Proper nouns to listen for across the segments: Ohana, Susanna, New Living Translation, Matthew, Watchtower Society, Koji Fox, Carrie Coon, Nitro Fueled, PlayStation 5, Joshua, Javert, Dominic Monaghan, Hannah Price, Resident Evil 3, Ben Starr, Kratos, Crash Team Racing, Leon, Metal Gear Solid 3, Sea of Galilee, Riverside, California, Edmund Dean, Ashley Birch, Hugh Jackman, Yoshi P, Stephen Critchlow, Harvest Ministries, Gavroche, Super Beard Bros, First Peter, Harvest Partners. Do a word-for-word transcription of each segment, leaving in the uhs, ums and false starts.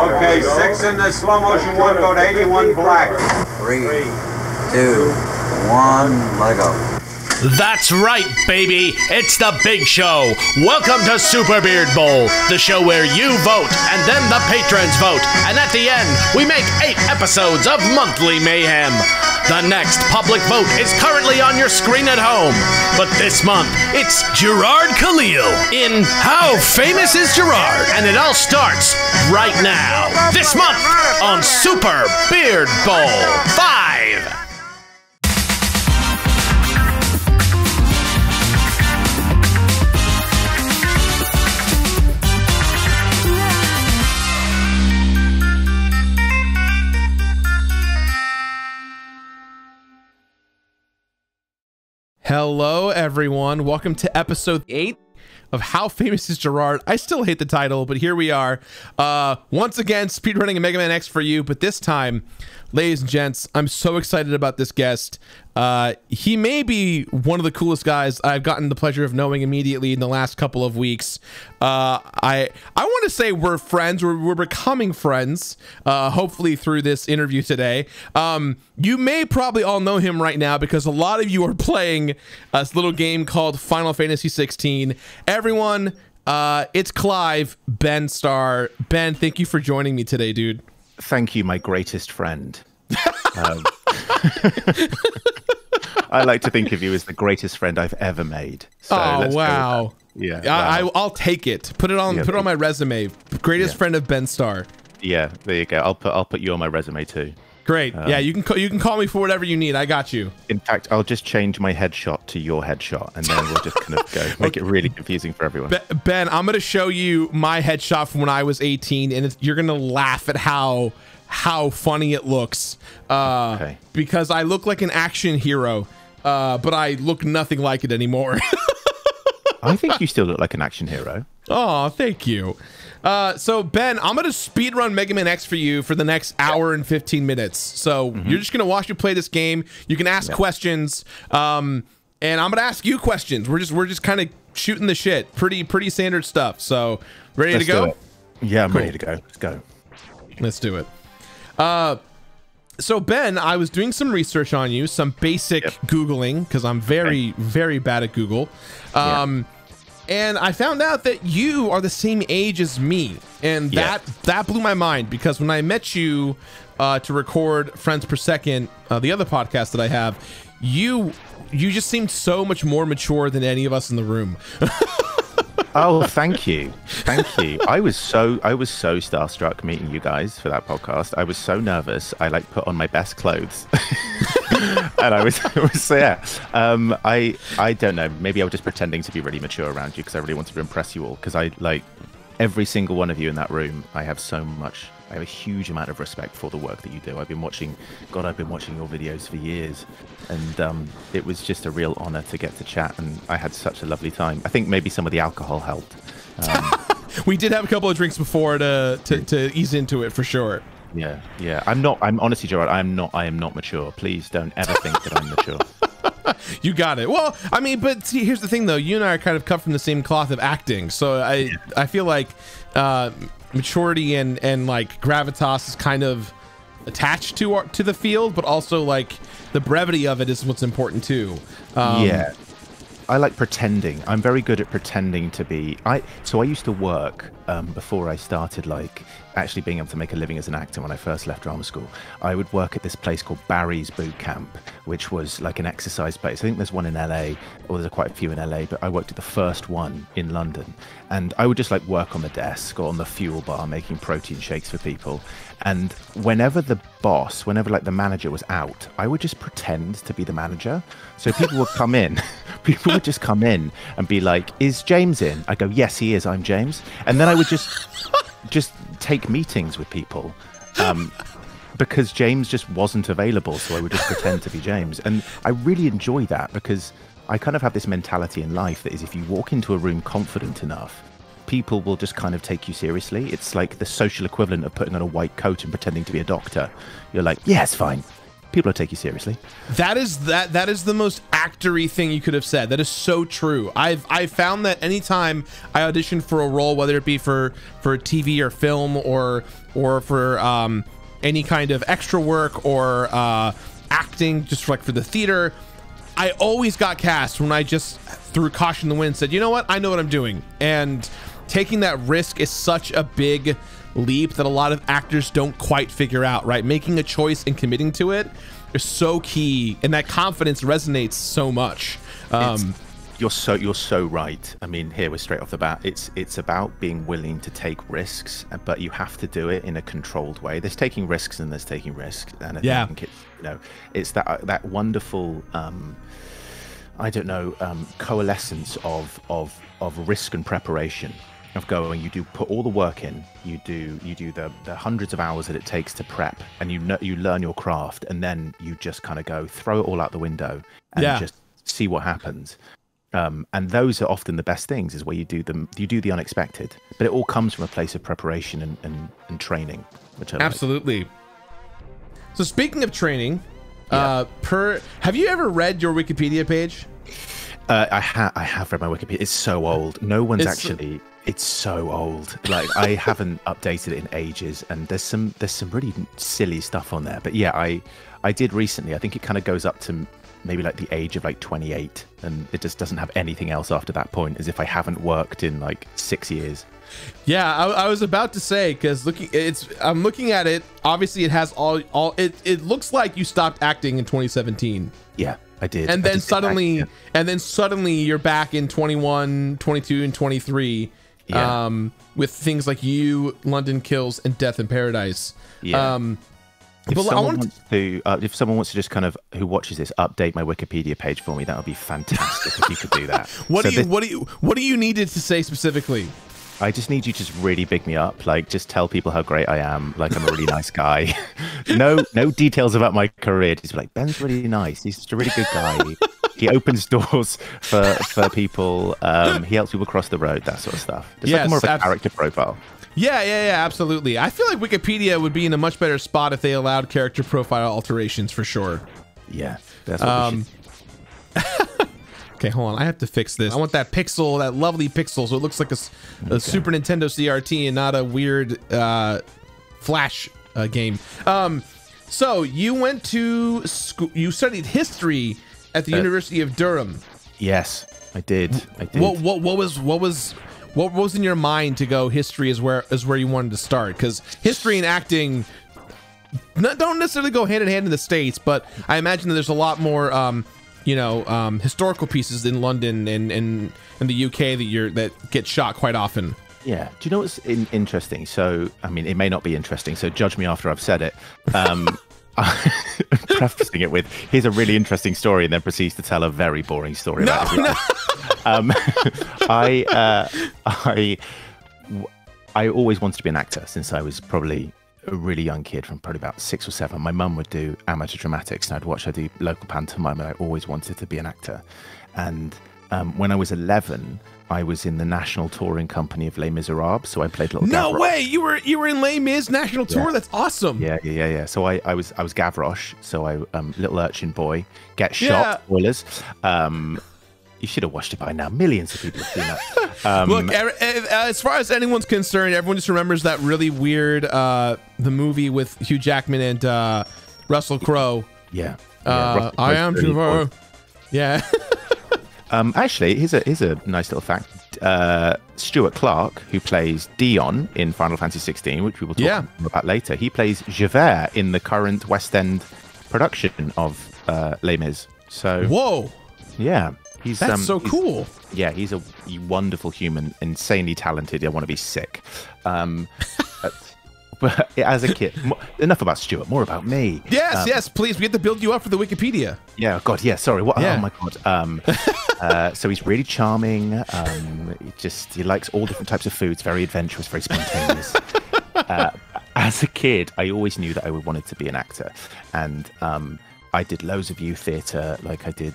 Okay, six in the slow motion one, go to eighty-one black. Three, two, one, let go. That's right, baby. It's the big show. Welcome to Super Beard Bowl, the show where you vote and then the patrons vote. And at the end, we make eight episodes of Monthly Mayhem. The next public vote is currently on your screen at home. But this month, it's Jirard Khalil in How Famous is Jirard? And it all starts right now. This month on Super Beard Bowl five. Hello, everyone. Welcome to episode eight of How Famous is Jirard? I still hate the title, but here we are. Uh, once again, speedrunning a Mega Man X for you, but this time, ladies and gents, I'm so excited about this guest. Uh, he may be one of the coolest guys I've gotten the pleasure of knowing immediately in the last couple of weeks. Uh, I I want to say we're friends. We're, we're becoming friends, uh, hopefully through this interview today. Um, you may probably all know him right now because a lot of you are playing uh, this little game called Final Fantasy sixteen. Everyone, uh, it's Clive, Ben Starr. Ben, thank you for joining me today, dude. Thank you, my greatest friend. um, I like to think of you as the greatest friend I've ever made. So oh, let's wow. Yeah, I, wow. I'll take it. Put it on. Yeah, put it on my resume. Greatest yeah. friend of Ben Starr. Yeah, there you go. I'll put. I'll put you on my resume too. Great. Um, yeah, you can. You can call me for whatever you need. I got you. In fact, I'll just change my headshot to your headshot, and then we'll just kind of go make okay. it really confusing for everyone. Ben, I'm going to show you my headshot from when I was eighteen, and it's, you're going to laugh at how. how funny it looks uh okay. because I look like an action hero uh but I look nothing like it anymore. I think you still look like an action hero. Oh, thank you. Uh so Ben, I'm gonna speed run Mega Man X for you for the next hour and fifteen minutes, so mm-hmm. you're just gonna watch me play this game. You can ask yeah. questions, um and I'm gonna ask you questions. We're just we're just kind of shooting the shit, pretty pretty standard stuff. So ready Let's to go yeah I'm cool. ready to go. Let's go. Let's do it. Uh, so Ben, I was doing some research on you, some basic yep. Googling, because I'm very, very bad at Google. Um, yeah. And I found out that you are the same age as me. And that, yeah. that blew my mind, because when I met you uh, to record Friends Per Second, uh, the other podcast that I have, you, you just seemed so much more mature than any of us in the room. Oh, thank you. Thank you. I was so I was so starstruck meeting you guys for that podcast. I was so nervous. I like put on my best clothes. And I was, I was so yeah. Um I I don't know. Maybe I was just pretending to be really mature around you because I really wanted to impress you all, because I like every single one of you in that room. I have so much I have a huge amount of respect for the work that you do. I've been watching, God, I've been watching your videos for years. And um, it was just a real honor to get to chat. And I had such a lovely time. I think maybe some of the alcohol helped. Um, we did have a couple of drinks before to, to, to ease into it for sure. Yeah, yeah. I'm not, I'm honestly, Jirard, I am not, I am not mature. Please don't ever think that I'm mature. You got it. Well, I mean, but see, here's the thing though. You and I are kind of cut from the same cloth of acting. So I, yeah. I feel like, uh, maturity and and like gravitas is kind of attached to our, to the field, but also like the brevity of it is what's important too. Um, yeah, I like pretending. I'm very good at pretending to be. I so I used to work um, before I started like actually being able to make a living as an actor. When I first left drama school, I would work at this place called Barry's Boot Camp, which was like an exercise base. I think there's one in L A, or there's quite a few in L A, but I worked at the first one in London. And I would just like work on the desk or on the fuel bar making protein shakes for people. And whenever the boss, whenever like the manager was out, I would just pretend to be the manager. So people would come in, people would just come in and be like, is James in? I go, yes, he is. I'm James. And then I would just... just take meetings with people um, because James just wasn't available. So I would just pretend to be James. And I really enjoy that because I kind of have this mentality in life that is, if you walk into a room confident enough, people will just kind of take you seriously. It's like the social equivalent of putting on a white coat and pretending to be a doctor. You're like, yeah, it's fine. people will take you seriously. That is that that is the most actory thing you could have said. That is so true. I've I found that anytime I audition for a role, whether it be for for T V or film or or for um, any kind of extra work or uh, acting, just like for the theater, I always got cast when I just threw caution to the wind, said, you know what, I know what I'm doing. And taking that risk is such a big leap that a lot of actors don't quite figure out, right? Making a choice and committing to it is so key, and that confidence resonates so much. Um, you're so you're so right. I mean, here we're straight off the bat. It's it's about being willing to take risks, but you have to do it in a controlled way. There's taking risks and there's taking risks, and I yeah. think it's, you know, it's that that wonderful um, I don't know um, coalescence of of of risk and preparation. Of going, you do put all the work in, you do you do the, the hundreds of hours that it takes to prep, and you know, you learn your craft, and then you just kind of go throw it all out the window and yeah. just see what happens. Um, and those are often the best things, is where you do them, you do the unexpected, but it all comes from a place of preparation and and, and training, which I absolutely. Like. So speaking of training, yeah. uh, per have you ever read your Wikipedia page? Uh, I ha I have read my Wikipedia. It's so old. No one's it's actually. It's so old. Like I haven't updated it in ages, and there's some there's some really silly stuff on there. But yeah, I I did recently. I think it kind of goes up to maybe like the age of like twenty-eight, and it just doesn't have anything else after that point, as if I haven't worked in like six years. Yeah, I, I was about to say, because looking, it's I'm looking at it. Obviously, it has all all. It it looks like you stopped acting in twenty seventeen. Yeah. I did. And I then suddenly, act, yeah. and then suddenly you're back in twenty-one, twenty-two, and twenty-three yeah. um, with things like You, London Kills, and Death in Paradise. Yeah. Um, if, but someone I want to, uh, if someone wants to just kind of, who watches this, update my Wikipedia page for me, that would be fantastic if you could do that. What, so do you, this, what, do you, what do you needed to say specifically? I just need you to just really big me up. Like, just tell people how great I am. Like, I'm a really nice guy. No, no details about my career. Just be like, Ben's really nice. He's just a really good guy. He opens doors for for people. Um, he helps people cross the road. That sort of stuff. It's yes, like more of a character profile. Yeah, yeah, yeah, absolutely. I feel like Wikipedia would be in a much better spot if they allowed character profile alterations, for sure. Yeah, that's what um, we should. Okay, hold on. I have to fix this. I want that pixel, that lovely pixel, so it looks like a, a okay. Super Nintendo C R T and not a weird uh, Flash uh, game. Um, so you went to school. You studied history at the uh, University of Durham. Yes, I did. I did. What, what, what was what was what was in your mind to go? History is where is where you wanted to start, because history and acting not, don't necessarily go hand in hand in the States, but I imagine that there's a lot more. Um, you know, um, historical pieces in London and in the U K that you're that get shot quite often. Yeah. Do you know what's in interesting? So, I mean, it may not be interesting, so judge me after I've said it. Um, prefacing it with, here's a really interesting story, and then proceeds to tell a very boring story. No, about no. um, I, uh, I, I always wanted to be an actor since I was probably a really young kid, from probably about six or seven. My mum would do amateur dramatics, and I'd watch her do local pantomime, and I always wanted to be an actor. And um, when I was eleven, I was in the national touring company of Les Misérables, so I played little. No Gavroche. Way! You were you were in Les Mis national tour. Yeah. That's awesome. Yeah, yeah, yeah, yeah. So I, I was I was Gavroche, so I um, little urchin boy get shot. Yeah. Spoilers. Um, You should have watched it by now. Millions of people have seen that. Um, Look, as far as anyone's concerned, everyone just remembers that really weird uh, the movie with Hugh Jackman and uh, Russell Crowe. Yeah. yeah uh, I am Trevor. Yeah. um, actually, here's a here's a nice little fact. Uh, Stuart Clarke, who plays Dion in Final Fantasy sixteen, which we will talk yeah. about later, he plays Javert in the current West End production of uh, Les Mis. So. Whoa. Yeah. He's, That's um, so he's, cool. Yeah, he's a wonderful human, insanely talented. I want to be sick. Um, but, but as a kid, more, enough about Stuart, more about me. Yes, um, yes, please. We have to build you up for the Wikipedia. Yeah, God, yeah, sorry. What, yeah. Oh, my God. Um, uh, so he's really charming. Um, he, just, he likes all different types of foods, very adventurous, very spontaneous. uh, as a kid, I always knew that I wanted to be an actor. And um, I did loads of youth theatre, like I did...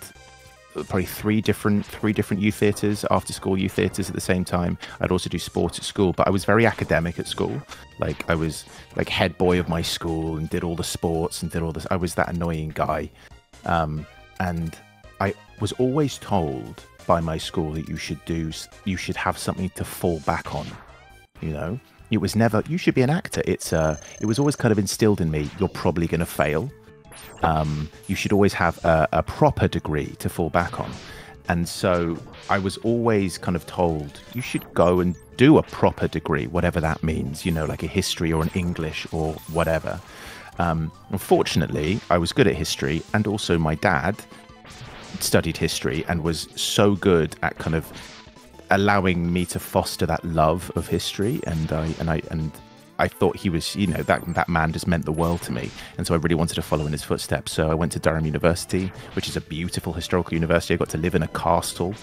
probably three different three different youth theatres, after school youth theatres at the same time. I'd also do sports at school, but I was very academic at school. Like I was like head boy of my school and did all the sports and did all this. I was that annoying guy, um, and I was always told by my school that you should do you should have something to fall back on. You know, it was never you should be an actor. It's uh, it was always kind of instilled in me. You're probably going to fail. Um, you should always have a, a proper degree to fall back on. And so I was always kind of told, you should go and do a proper degree, whatever that means, you know, like a history or an English or whatever. Um, unfortunately, I was good at history, and also my dad studied history and was so good at kind of allowing me to foster that love of history. And I, and I, and I thought he was, you know, that that man just meant the world to me. And so I really wanted to follow in his footsteps. So I went to Durham University, which is a beautiful historical university. I got to live in a castle.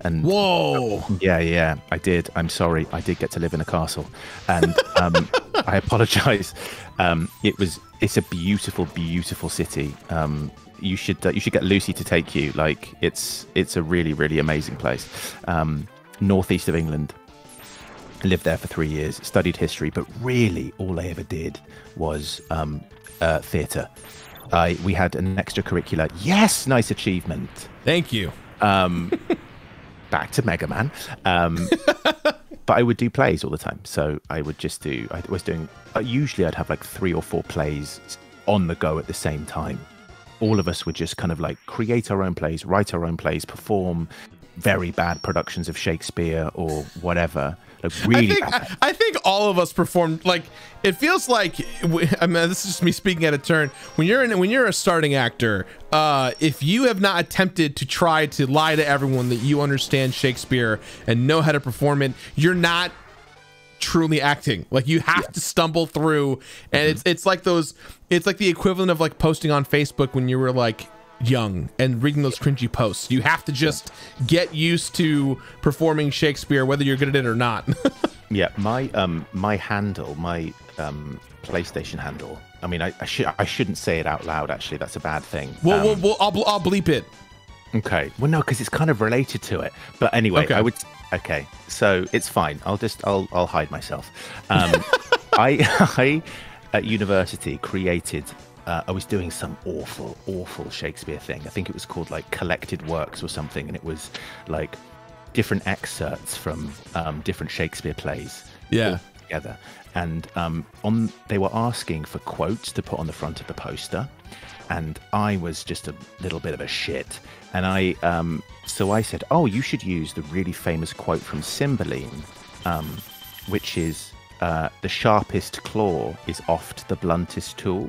And whoa! Yeah, yeah, I did. I'm sorry. I did get to live in a castle. And um, I apologize. Um, it was, it's a beautiful, beautiful city. Um, you should, uh, you should get Lucy to take you. Like it's, it's a really, really amazing place. Um, northeast of England. Lived there for three years, studied history, but really all I ever did was um, uh, theatre. Uh, we had an extracurricular. Yes, nice achievement. Thank you. Um, back to Mega Man. Um, but I would do plays all the time. So I would just do, I was doing, uh, usually I'd have like three or four plays on the go at the same time. All of us would just kind of like create our own plays, write our own plays, perform very bad productions of Shakespeare or whatever. Like really I think, bad. I, I think all of us performed. Like it feels like I mean, this is just me speaking out of turn. When you're in, when you're a starting actor, uh, if you have not attempted to try to lie to everyone that you understand Shakespeare and know how to perform it, you're not truly acting. Like you have yeah. to stumble through, and mm-hmm. it's it's like those. It's like the equivalent of like posting on Facebook when you were like young and reading those cringy posts. You have to just get used to performing Shakespeare, whether you're good at it or not. Yeah, my um my handle, my um PlayStation handle. I mean, I I, sh I shouldn't say it out loud. Actually, that's a bad thing. Well, um, well, well I'll, I'll bleep it. Okay. Well, no, because it's kind of related to it. But anyway, okay. I would. Okay, so it's fine. I'll just I'll I'll hide myself. Um, I I at university created. Uh, I was doing some awful, awful Shakespeare thing. I think it was called like collected works or something. And it was like different excerpts from um, different Shakespeare plays. Yeah. Together. And um, on, they were asking for quotes to put on the front of the poster. And I was just a little bit of a shit. And I, um, so I said, oh, you should use the really famous quote from Cymbeline, um, which is uh, the sharpest claw is oft the bluntest tool.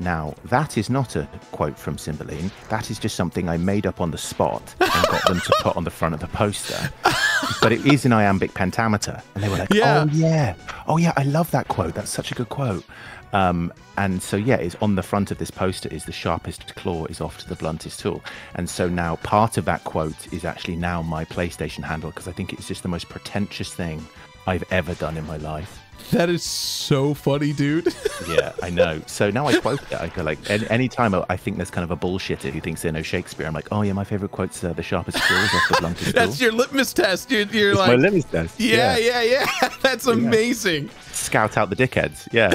Now, that is not a quote from Cymbeline. That is just something I made up on the spot and got them to put on the front of the poster. But it is an iambic pentameter. And they were like, yeah. oh, yeah. Oh, yeah, I love that quote. That's such a good quote. Um, and so, yeah, it's on the front of this poster is the sharpest claw is oft the bluntest tool. And so now part of that quote is actually now my PlayStation handle, because I think it's just the most pretentious thing I've ever done in my life. That is so funny, dude. Yeah, I know. So now I quote it. I go like, any time I think there's kind of a bullshitter who thinks they know Shakespeare, I'm like, oh yeah, my favorite quote's uh, the sharpest claw is off the bluntest tool. That's your litmus test. You're, you're it's like, my litmus test. Yeah, yeah, yeah. yeah. That's amazing. Yeah. Scout out the dickheads. Yeah.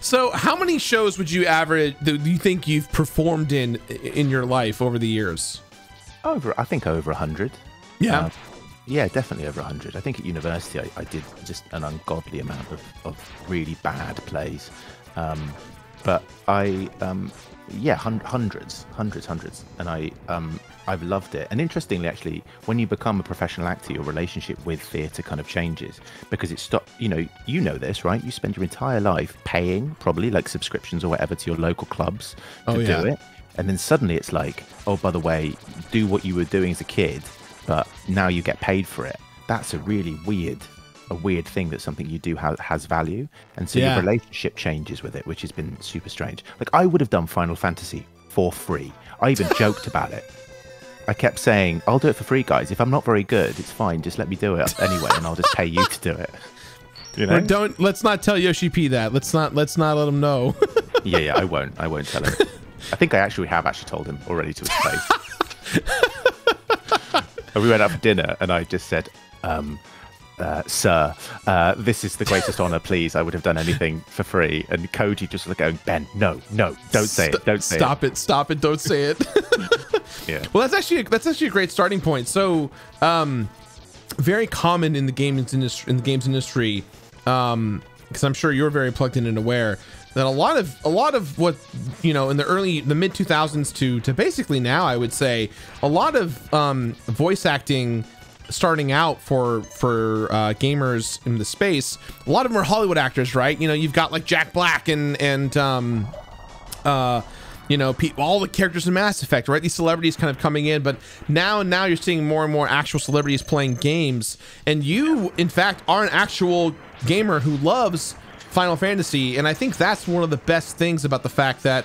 So, how many shows would you average? Do you think you've performed in in your life over the years? Over, I think over a hundred. Yeah. Uh, Yeah, definitely over a hundred. I think at university I, I did just an ungodly amount of, of really bad plays. Um, but I, um, yeah, hun hundreds, hundreds, hundreds. And I, um, I've loved it. And interestingly, actually, when you become a professional actor, your relationship with theatre kind of changes. Because it stops, you know, you know this, right? You spend your entire life paying, probably, like subscriptions or whatever to your local clubs to oh, yeah. do it. And then suddenly it's like, oh, by the way, do what you were doing as a kid, but now you get paid for it. That's a really weird, a weird thing that something you do ha has value. And so yeah. your relationship changes with it, which has been super strange. Like I would have done Final Fantasy for free. I even joked about it. I kept saying, I'll do it for free, guys. If I'm not very good, it's fine. Just let me do it anyway, and I'll just pay you to do it. You know? Don't, let's not tell Yoshi P that. Let's not, let's not let him know. yeah, yeah, I won't. I won't tell him. I think I actually have actually told him already to his face. And we went out for dinner, and I just said, um, uh, sir, uh, this is the greatest honour, please. I would have done anything for free. And Koji just like going, Ben, no, no, don't say it. Don't say it. Stop it. Stop it. Don't say it. Yeah. Well, that's actually a, that's actually a great starting point. So, um, very common in the games industry, in the games industry, um, because I'm sure you're very plugged in and aware that a lot of a lot of what you know in the early the mid two thousands to to basically now, I would say a lot of um, voice acting starting out for for uh, gamers in the space. A lot of them are Hollywood actors, right? You know, you've got like Jack Black and and um, uh. You know, all the characters in Mass Effect, right? These celebrities kind of coming in, but now now you're seeing more and more actual celebrities playing games. And you, in fact, are an actual gamer who loves Final Fantasy. And I think that's one of the best things about the fact that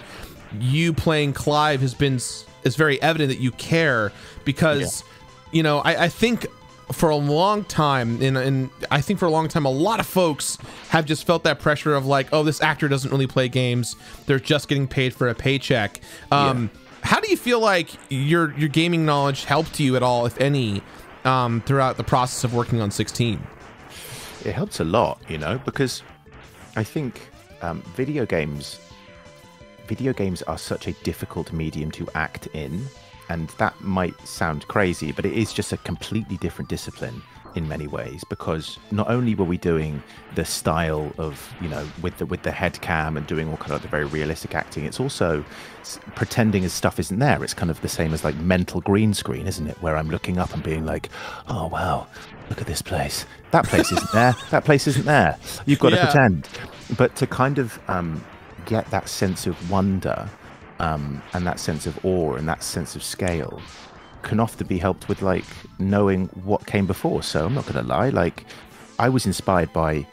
you playing Clive has been, is very evident that you care. Because, yeah. you know, I, I think for a long time, and, and I think for a long time, a lot of folks have just felt that pressure of like, oh, this actor doesn't really play games. They're just getting paid for a paycheck. Um, yeah. How do you feel like your your gaming knowledge helped you at all, if any, um, throughout the process of working on sixteen? It helps a lot, you know, because I think um, video games, video games are such a difficult medium to act in. And that might sound crazy, but it is just a completely different discipline in many ways, because not only were we doing the style of, you know, with the with the head cam and doing all kind of the very realistic acting, it's also pretending as stuff isn't there. It's kind of the same as like mental green screen, isn't it? Where I'm looking up and being like, oh, wow, look at this place. That place isn't there. That place isn't there. You've got yeah. to pretend. But to kind of um, get that sense of wonder, Um, and that sense of awe and that sense of scale can often be helped with like knowing what came before. So I'm not going to lie, like I was inspired by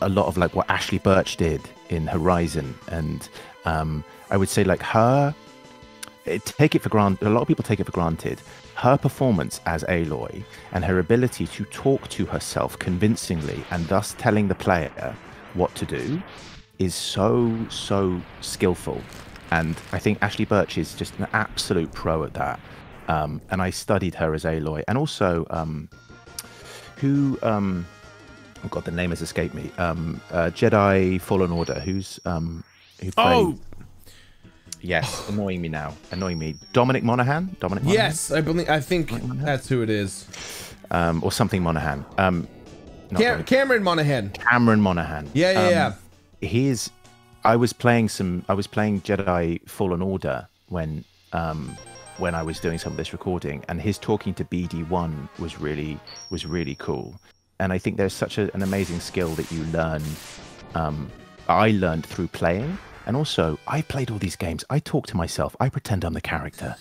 a lot of like what Ashley Birch did in Horizon, and um, I would say like her, it, take it for granted, a lot of people take it for granted, her performance as Aloy and her ability to talk to herself convincingly and thus telling the player what to do is so, so skillful. And I think Ashley Birch is just an absolute pro at that. Um, and I studied her as Aloy. And also, um, who, um, oh God, the name has escaped me. Um, uh, Jedi Fallen Order, who's, um, who played... Oh! Yes, annoying me now, annoying me. Dominic Monaghan? Dominic Monaghan? Yes, I believe, I think that's who it is. Um, or something Monaghan. Um, Cam Cameron Monaghan. Cameron Monaghan. Yeah, yeah, um, yeah. He's... I was playing some. I was playing Jedi Fallen Order when um, when I was doing some of this recording, and his talking to B D one was really was really cool. And I think there's such a, an amazing skill that you learn. Um, I learned through playing, and also I played all these games. I talk to myself. I pretend I'm the character.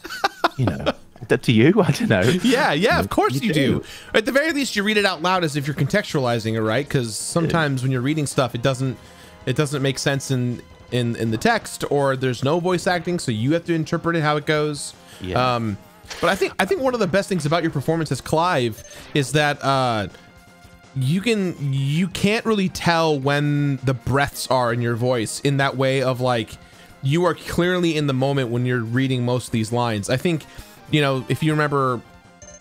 You know, to you, I don't know. Yeah, yeah, of course you, you do. do. At the very least, you read it out loud as if you're contextualizing it, right? Because sometimes yeah. when you're reading stuff, it doesn't. It doesn't make sense in, in in the text, or there's no voice acting, so you have to interpret it how it goes. Yeah. Um, but I think I think one of the best things about your performance as Clive is that uh, you can you can't really tell when the breaths are in your voice, in that way of like you are clearly in the moment when you're reading most of these lines. I think, you know, if you remember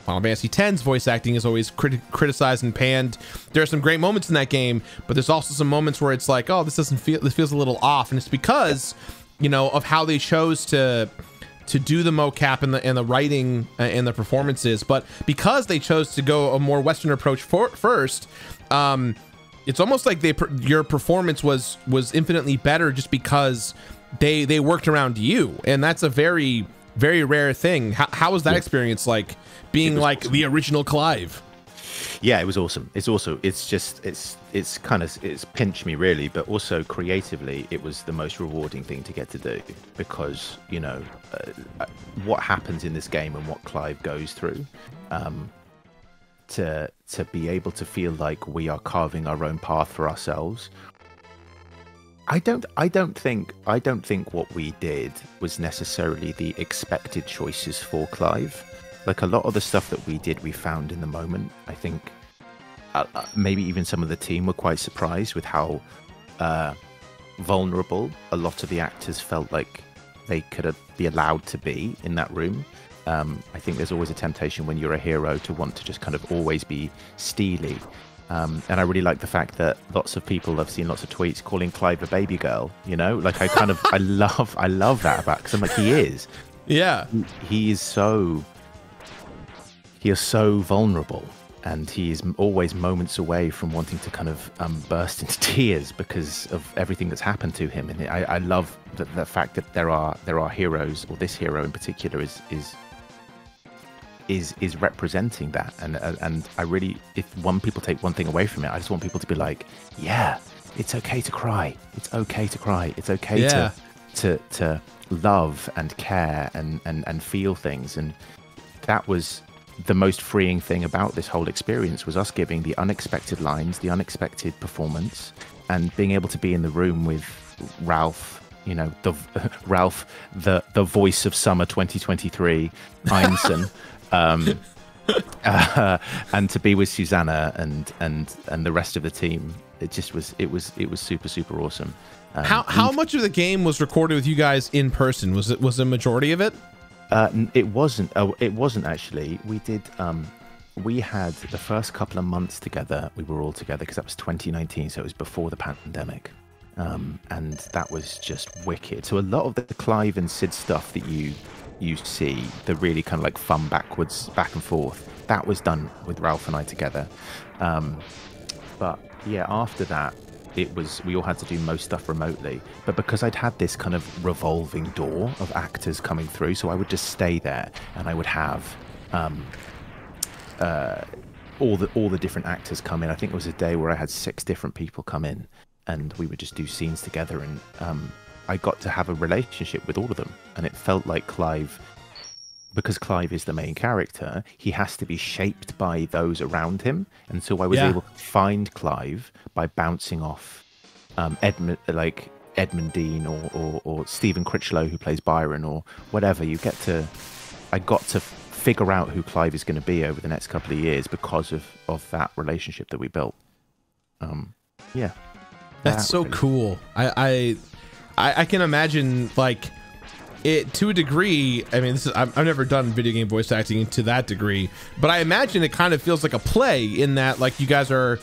Final Fantasy X's voice acting is always crit criticized and panned. There are some great moments in that game, but there's also some moments where it's like, oh, this doesn't feel, this feels a little off, and it's because, you know, of how they chose to to do the mocap and the and the writing and the performances. But because they chose to go a more Western approach for, first, um, it's almost like they your performance was was infinitely better just because they they worked around you, and that's a very very rare thing. How, how was that yeah. experience like? Being like awesome. The original Clive. Yeah, it was awesome. It's also, it's just, it's, it's kind of, it's pinched me really, but also creatively, it was the most rewarding thing to get to do, because, you know, uh, what happens in this game and what Clive goes through, um, to, to be able to feel like we are carving our own path for ourselves. I don't, I don't think, I don't think what we did was necessarily the expected choices for Clive. Like a lot of the stuff that we did, we found in the moment. I think uh, maybe even some of the team were quite surprised with how uh, vulnerable a lot of the actors felt like they could be allowed to be in that room. Um, I think there's always a temptation when you're a hero to want to just kind of always be steely. Um, and I really like the fact that lots of people have seen lots of tweets calling Clive a baby girl, you know, like I kind of, I love, I love that about, because I'm like, he is. Yeah. He, he is so, he is so vulnerable, and he is always moments away from wanting to kind of um, burst into tears because of everything that's happened to him. And I, I love the, the fact that there are, there are heroes, or this hero in particular is, is, is is representing that, and uh, and I really, if one people take one thing away from it, I just want people to be like, yeah, it's okay to cry, it's okay to cry, it's okay yeah. to to to love and care and and and feel things. And that was the most freeing thing about this whole experience, was us giving the unexpected lines, the unexpected performance, and being able to be in the room with Ralph. You know, the uh, Ralph, the the voice of summer twenty twenty-three, Einson. um, uh, and to be with Susanna and and and the rest of the team, it just was it was it was super super awesome. Um, how how much of the game was recorded with you guys in person? Was it was the majority of it? Uh, it wasn't. Oh, it wasn't actually. We did. Um, we had the first couple of months together. We were all together because that was twenty nineteen, so it was before the pandemic. Um, and that was just wicked. So a lot of the Clive and Sid stuff that you you see, the really kind of like fun backwards, back and forth, that was done with Ralph and I together. Um, but yeah, after that, it was we all had to do most stuff remotely. But because I'd had this kind of revolving door of actors coming through, so I would just stay there, and I would have um, uh, all the all the different actors come in. I think it was a day where I had six different people come in, and we would just do scenes together, and um, I got to have a relationship with all of them. And it felt like Clive, because Clive is the main character, he has to be shaped by those around him. And so I was yeah. able to find Clive by bouncing off um, Edmund, like Edmund Dean or, or, or Stephen Critchlow, who plays Byron, or whatever. You get to, I got to figure out who Clive is going to be over the next couple of years because of, of that relationship that we built. Um, yeah. That's so cool. I, I I can imagine, like, it to a degree. I mean, this is, I've, I've never done video game voice acting to that degree, but I imagine it kind of feels like a play in that, like, you guys are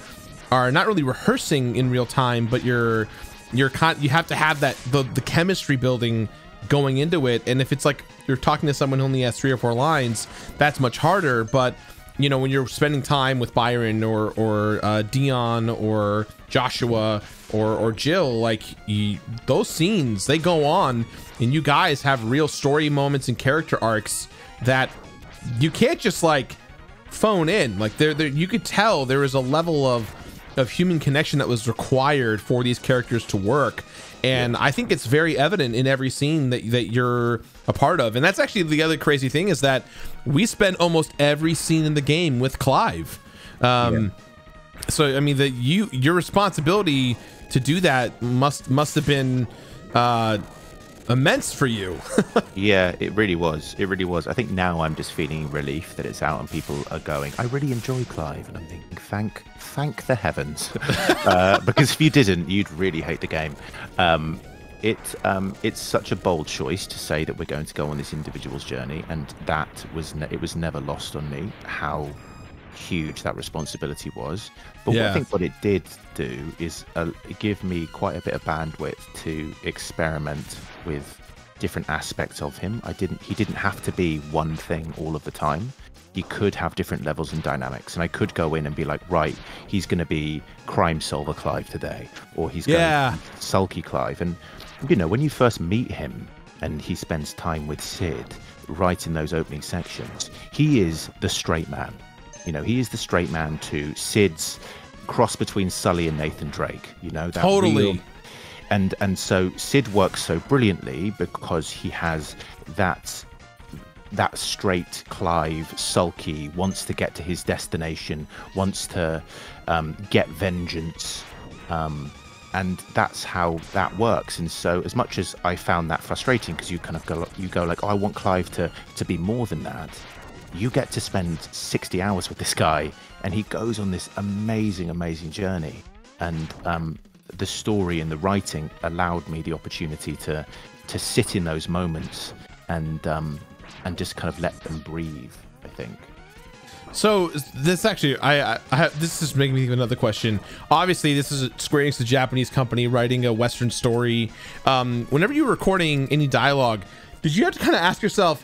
are not really rehearsing in real time, but you're you're con you have to have that the, the chemistry building going into it. And if it's like you're talking to someone who only has three or four lines, that's much harder. But you know, when you're spending time with Byron or or uh, Dion or Joshua or or Jill, like, you, those scenes, they go on, and you guys have real story moments and character arcs that you can't just like phone in. Like, there, there, you could tell there is a level of of human connection that was required for these characters to work. And I think it's very evident in every scene that, that you're a part of. And that's actually the other crazy thing, is that we spend almost every scene in the game with Clive. Um, yeah. So, I mean, the, you your responsibility to do that must must have been uh, immense for you. Yeah, it really was. It really was. I think now I'm just feeling relief that it's out and people are going, I really enjoy Clive. And I'm thinking, thank thank the heavens. Uh, because if you didn't, you'd really hate the game. Um, it um, It's such a bold choice to say that we're going to go on this individual's journey. And that was, ne it was never lost on me how huge that responsibility was. But yeah. I think what it did do is uh, give me quite a bit of bandwidth to experiment with different aspects of him. I didn't he didn't have to be one thing all of the time. You could have different levels and dynamics, and I could go in and be like, right, he's going to be crime solver Clive today, or he's yeah. going to be sulky Clive. And you know, when you first meet him and he spends time with Sid right in those opening sections, he is the straight man. You know, he is the straight man to Sid's cross between Sully and Nathan Drake. You know, that totally. Real, and and so Sid works so brilliantly because he has that that straight Clive, sulky, wants to get to his destination, wants to um, get vengeance, um, and that's how that works. And so, as much as I found that frustrating, because you kind of go, you go like, oh, I want Clive to to be more than that. You get to spend sixty hours with this guy, and he goes on this amazing, amazing journey. And um, the story and the writing allowed me the opportunity to to sit in those moments and um, and just kind of let them breathe, I think. So this actually, I, I, I have, this is making me think of another question. Obviously, this is Square Enix, the Japanese company, writing a Western story. Um, whenever you were recording any dialogue, did you have to kind of ask yourself,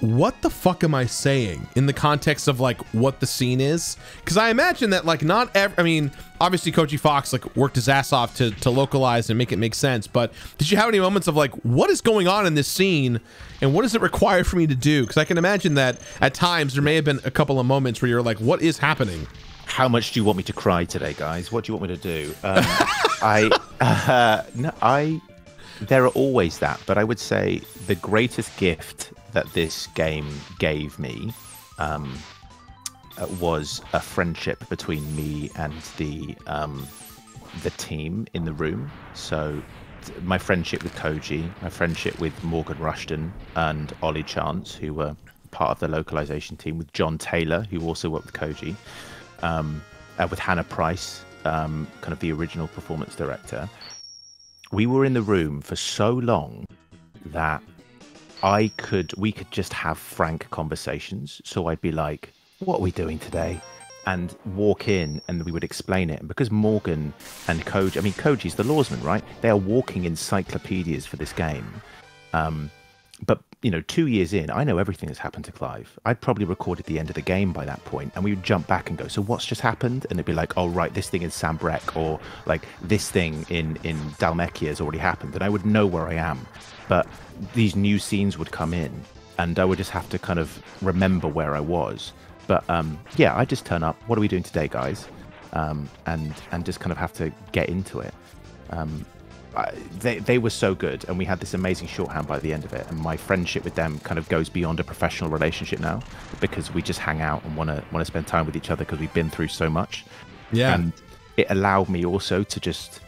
what the fuck am I saying in the context of like what the scene is? Because I imagine that like not every, I mean, obviously Koji Fox like worked his ass off to, to localize and make it make sense. But did you have any moments of like, what is going on in this scene and what does it require for me to do? Because I can imagine that at times there may have been a couple of moments where you're like, what is happening? How much do you want me to cry today, guys? What do you want me to do? Um, I, uh, no, I, there are always that, but I would say the greatest gift that this game gave me um, was a friendship between me and the um, the team in the room. So my friendship with Koji, my friendship with Morgan Rushton and Ollie Chance, who were part of the localization team, with John Taylor, who also worked with Koji, um, and with Hannah Price, um, kind of the original performance director. We were in the room for so long that I could, we could just have frank conversations. So I'd be like, what are we doing today? And walk in and we would explain it. And because Morgan and Koji, I mean, Koji's the Lawsman, right? They are walking encyclopedias for this game. Um, but, you know, two years in, I know everything that's happened to Clive. I'd probably recorded the end of the game by that point, and we would jump back and go, so what's just happened? And it'd be like, oh, right, this thing in Sambrec, or like this thing in, in Dalmechia has already happened. And I would know where I am. But these new scenes would come in and I would just have to kind of remember where I was. But um, yeah, I just turn up. What are we doing today, guys? Um, and and just kind of have to get into it. Um, I, they, they were so good. And we had this amazing shorthand by the end of it. And my friendship with them kind of goes beyond a professional relationship now, because we just hang out and want to want to spend time with each other because we've been through so much. Yeah. And it allowed me also to just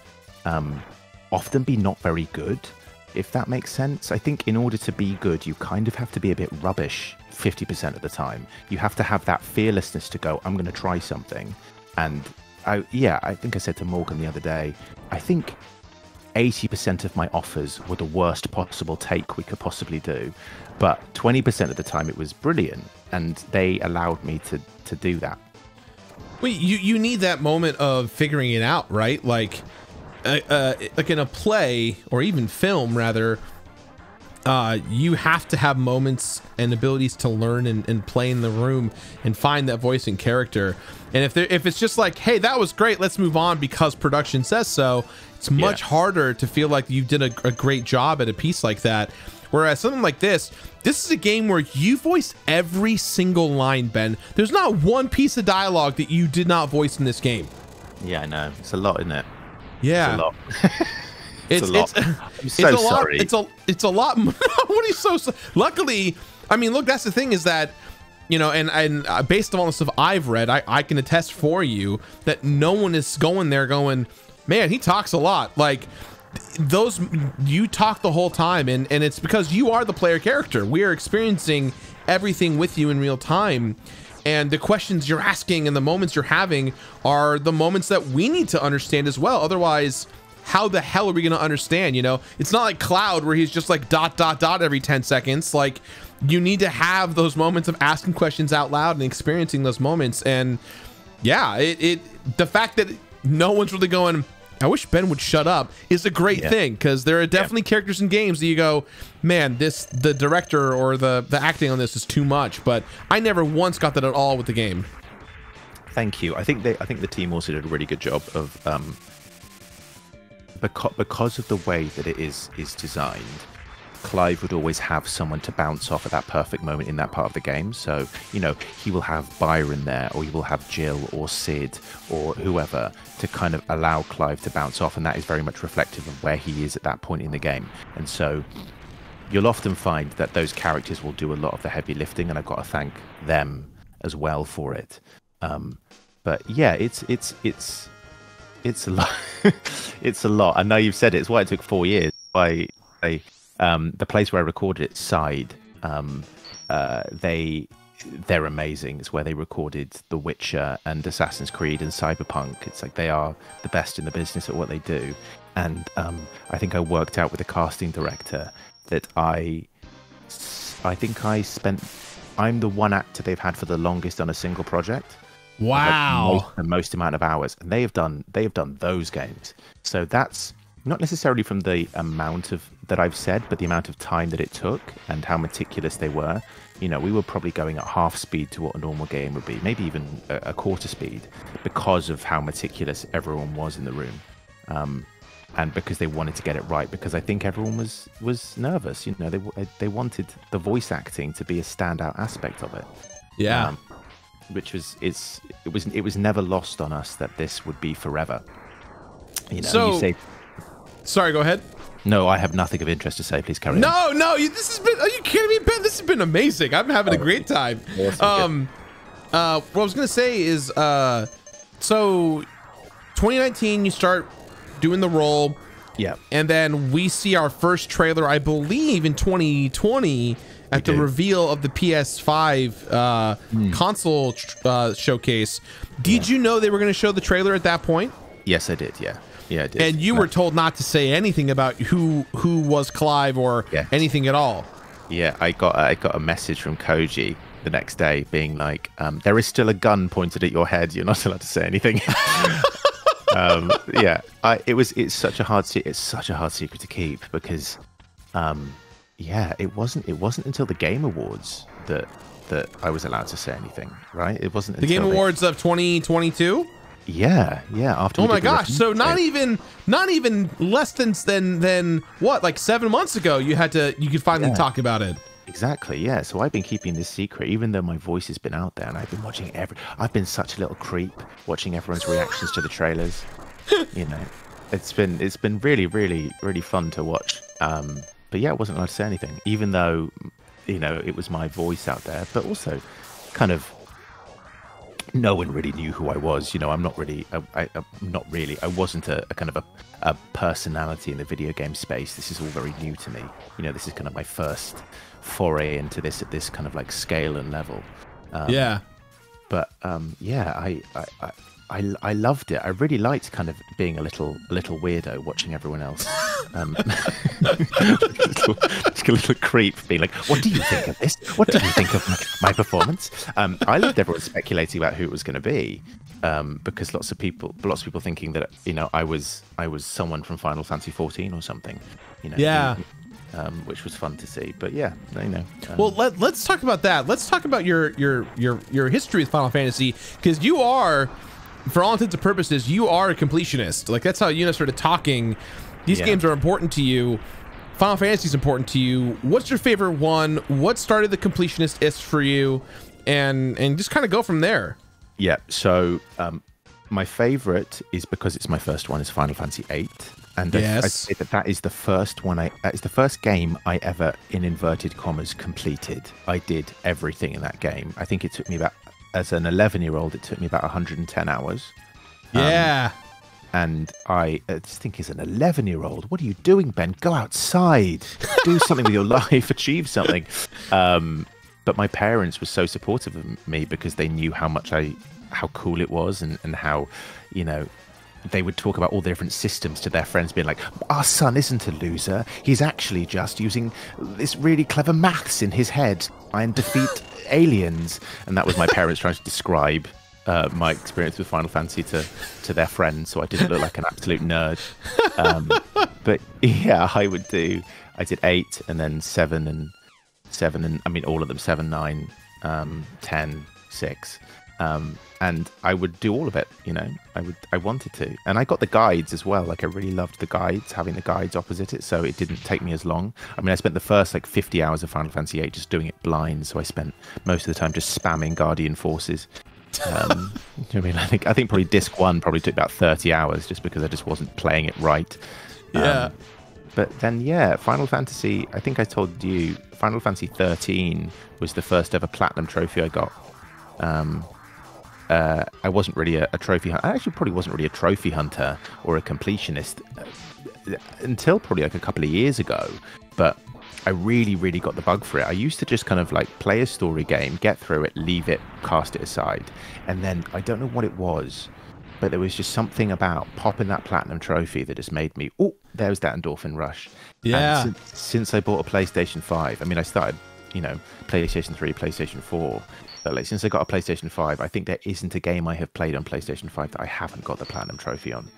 um, often be not very good, if that makes sense. I think in order to be good, you kind of have to be a bit rubbish fifty percent of the time. You have to have that fearlessness to go, I'm going to try something. And I, yeah, I think I said to Morgan the other day, I think eighty percent of my offers were the worst possible take we could possibly do. But twenty percent of the time it was brilliant. And they allowed me to, to do that. Well, you, you need that moment of figuring it out, right? Like, Uh, uh, like in a play or even film rather, uh, you have to have moments and abilities to learn and, and play in the room and find that voice and character. And if there, if it's just like, hey, that was great, let's move on because production says so, it's much yeah. harder to feel like you did a, a great job at a piece like that. Whereas something like this, this is a game where you voiced every single line, Ben. There's not one piece of dialogue that you did not voice in this game. Yeah, I know. It's a lot, isn't it? Yeah, it's a lot. it's, it's a lot. It's, I'm so it's a sorry. Lot, it's a it's a lot. What are you so? So luckily, I mean, look, that's the thing is that, you know, and and uh, based on all the stuff I've read, I I can attest for you that no one is going there going, man, he talks a lot. Like those, you talk the whole time, and and it's because you are the player character. We are experiencing everything with you in real time. And the questions you're asking and the moments you're having are the moments that we need to understand as well. Otherwise, how the hell are we going to understand? You know, it's not like Cloud where he's just like dot, dot, dot every ten seconds. Like you need to have those moments of asking questions out loud and experiencing those moments. And yeah, it, it the fact that no one's really going, I wish Ben would shut up, is a great yeah. thing, because there are definitely yeah. characters in games that you go, man, this the director or the, the acting on this is too much. But I never once got that at all with the game. Thank you. I think they, I think the team also did a really good job of um, because because of the way that it is is designed. Clive would always have someone to bounce off at that perfect moment in that part of the game. So, you know, he will have Byron there, or he will have Jill or Sid or whoever to kind of allow Clive to bounce off. And that is very much reflective of where he is at that point in the game. And so you'll often find that those characters will do a lot of the heavy lifting. And I've got to thank them as well for it. Um, but yeah, it's, it's, it's, it's a lot. It's a lot. I know you've said it. It's why it took four years. I, I, Um, the place where I recorded it, Side, um, uh, they they're amazing. It's where they recorded The Witcher and Assassin's Creed and Cyberpunk. It's like they are the best in the business at what they do. And um, I think I worked out with the casting director that I, I think I spent, I'm the one actor they've had for the longest on a single project. Wow. Like most, the most amount of hours. And they have done, they have done those games. So that's not necessarily from the amount of that I've said, but the amount of time that it took and how meticulous they were. You know, we were probably going at half speed to what a normal game would be, maybe even a quarter speed, because of how meticulous everyone was in the room. Um, and because they wanted to get it right, because I think everyone was was nervous. You know, they they wanted the voice acting to be a standout aspect of it. Yeah. Um, which was, it's, it was, it was never lost on us that this would be forever. You know, so, you say... Sorry, go ahead. No, I have nothing of interest to say. Please carry no, on. No, no, this has been, are you kidding me, Ben? This has been amazing. I'm having oh, a great time. Awesome, um, uh, what I was going to say is, uh, so twenty nineteen, you start doing the role. Yeah. And then we see our first trailer, I believe, in twenty twenty at we the do. reveal of the P S five uh, mm. console uh, showcase. Did yeah. you know they were going to show the trailer at that point? Yes, I did. Yeah. Yeah, I did. And you were told not to say anything about who who was Clive or yeah. anything at all. Yeah, I got I got a message from Koji the next day being like, um, "There is still a gun pointed at your head. You're not allowed to say anything." um, yeah, I, it was. It's such a hard. It's such a hard secret to keep because, um, yeah, it wasn't. It wasn't until the Game Awards that that I was allowed to say anything. Right? It wasn't the until Game Awards they, of twenty twenty-two. Yeah, yeah. After oh my gosh, so not even, not even less than than than what, like seven months ago, you had to, you could finally yeah. talk about it. Exactly. Yeah. So I've been keeping this secret, even though my voice has been out there, and I've been watching every. I've been such a little creep watching everyone's reactions to the trailers. You know, it's been it's been really, really, really fun to watch. Um, but yeah, I wasn't allowed to say anything, even though, you know, it was my voice out there, but also, kind of. No one really knew who I was. You know, I'm not really, I, I, not really, I wasn't a, a kind of a, a personality in the video game space. This is all very new to me. You know, this is kind of my first foray into this at this kind of like scale and level. Um, yeah. But um, yeah, I, I, I, I, I loved it. I really liked kind of being a little, a little weirdo watching everyone else. Um, just, a little, just a little creep being like, what do you think of this? What do you think of my, my performance? Um, I loved everyone speculating about who it was going to be, um, because lots of people, lots of people thinking that, you know, I was, I was someone from Final Fantasy fourteen or something, you know, yeah. um, which was fun to see. But yeah, you know. Um, well, let, let's talk about that. Let's talk about your, your, your, your history with Final Fantasy, because you are, for all intents and purposes, you are a completionist. Like, that's how you know, sort of talking. These yeah. games are important to you. Final Fantasy is important to you. What's your favorite one? What started the completionist ist for you? And and just kind of go from there. Yeah. So um, my favorite is, because it's my first one, is Final Fantasy eight, and yes. I, I say that that is the first one. I that is the first game I ever, in inverted commas, completed. I did everything in that game. I think it took me about. As an eleven-year-old, it took me about one hundred ten hours. Yeah. Um, and I just think, as an eleven-year-old, what are you doing, Ben? Go outside. Do something with your life. Achieve something. Um, but my parents were so supportive of me because they knew how much I, how cool it was, and, and how, you know, they would talk about all the different systems to their friends, being like, our son isn't a loser. He's actually just using this really clever maths in his head and defeat aliens. And that was my parents trying to describe uh, my experience with Final Fantasy to, to their friends, so I didn't look like an absolute nerd. Um, but yeah, I would do, I did eight and then seven and seven and, I mean, all of them, seven, nine, um, ten, six. Um, and I would do all of it, you know, I would, I wanted to, and I got the guides as well. Like, I really loved the guides, having the guides opposite it. So it didn't take me as long. I mean, I spent the first like fifty hours of Final Fantasy eight just doing it blind. So I spent most of the time just spamming Guardian Forces. Um, you know what I mean? I think, I think probably disc one probably took about thirty hours just because I just wasn't playing it right. Yeah. Um, but then, yeah, Final Fantasy, I think I told you Final Fantasy thirteen was the first ever platinum trophy I got. Um, Uh, I wasn't really a, a trophy hunter. I actually probably wasn't really a trophy hunter or a completionist until probably like a couple of years ago. But I really, really got the bug for it. I used to just kind of like play a story game, get through it, leave it, cast it aside. And then I don't know what it was, but there was just something about popping that platinum trophy that just made me, oh, there was that endorphin rush. Yeah. And since, since I bought a PlayStation five, I mean, I started, you know, PlayStation three, PlayStation four. But like, since I got a PlayStation five, I think there isn't a game I have played on PlayStation five that I haven't got the platinum trophy on.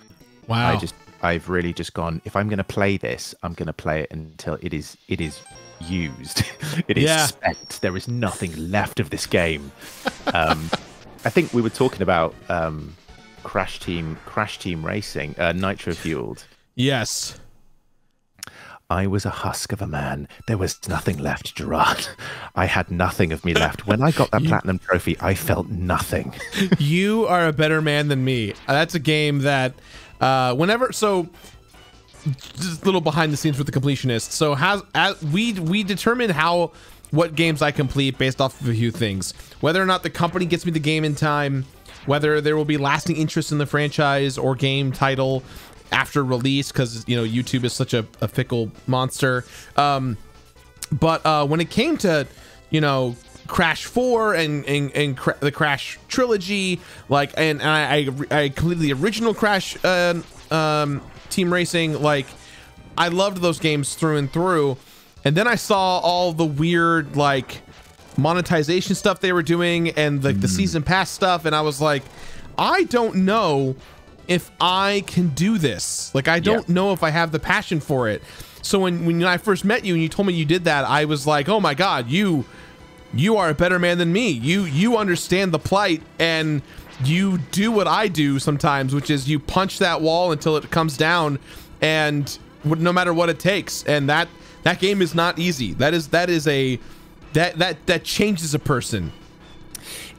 Wow. I just, I've really just gone, if I'm going to play this, I'm going to play it until it is, it is used. It is yeah. spent. There is nothing left of this game. Um, I think we were talking about um, Crash Team, Crash Team Racing, uh, Nitro Fueled. Yes. I was a husk of a man. There was nothing left, Jirard. I had nothing of me left. When I got that you, platinum trophy, I felt nothing. You are a better man than me. That's a game that uh, whenever... So, just a little behind the scenes with the completionist. So, has, as, we, we determine how what games I complete based off of a few things. Whether or not the company gets me the game in time, whether there will be lasting interest in the franchise or game title after release, because you know YouTube is such a, a fickle monster. Um, but uh, when it came to you know Crash four and and, and cra the Crash trilogy, like and, and I, I I completed the original Crash um, um, Team Racing. Like I loved those games through and through. And then I saw all the weird like monetization stuff they were doing and like the, the season pass stuff, and I was like, I don't know if I can do this. Like I don't yeah. know if I have the passion for it. So when, when I first met you and you told me you did that, I was like, oh my God, you you are a better man than me. You you understand the plight and you do what I do sometimes, which is you punch that wall until it comes down and no matter what it takes. And that that game is not easy. That is that is a that that that changes a person.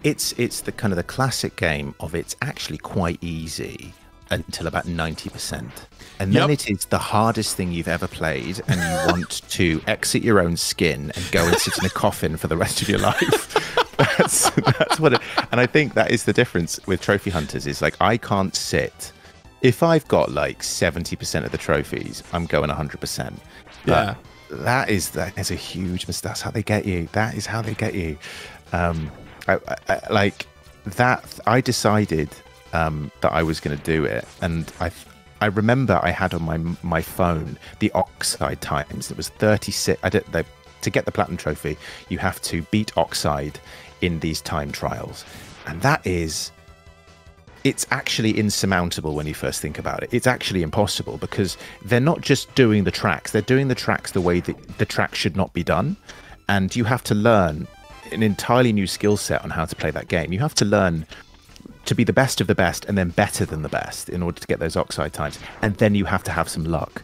It's it's the kind of the classic game of it's actually quite easy until about ninety percent. And then yep. it is the hardest thing you've ever played and you want to exit your own skin and go and sit in a coffin for the rest of your life. That's, that's what it, and I think that is the difference with trophy hunters is like, I can't sit. If I've got like seventy percent of the trophies, I'm going one hundred percent. Yeah. But that is, that is a huge mistake. That's how they get you. That is how they get you. Um, I, I, like that I decided um that I was going to do it, and I I remember I had on my my phone the Oxide times. It was thirty-six. I don't they, to get the platinum trophy you have to beat Oxide in these time trials, and that is it's actually insurmountable when you first think about it. It's actually impossible because they're not just doing the tracks, they're doing the tracks the way that the tracks should not be done, and you have to learn an entirely new skill set on how to play that game. You have to learn to be the best of the best and then better than the best in order to get those Oxide times, and then you have to have some luck.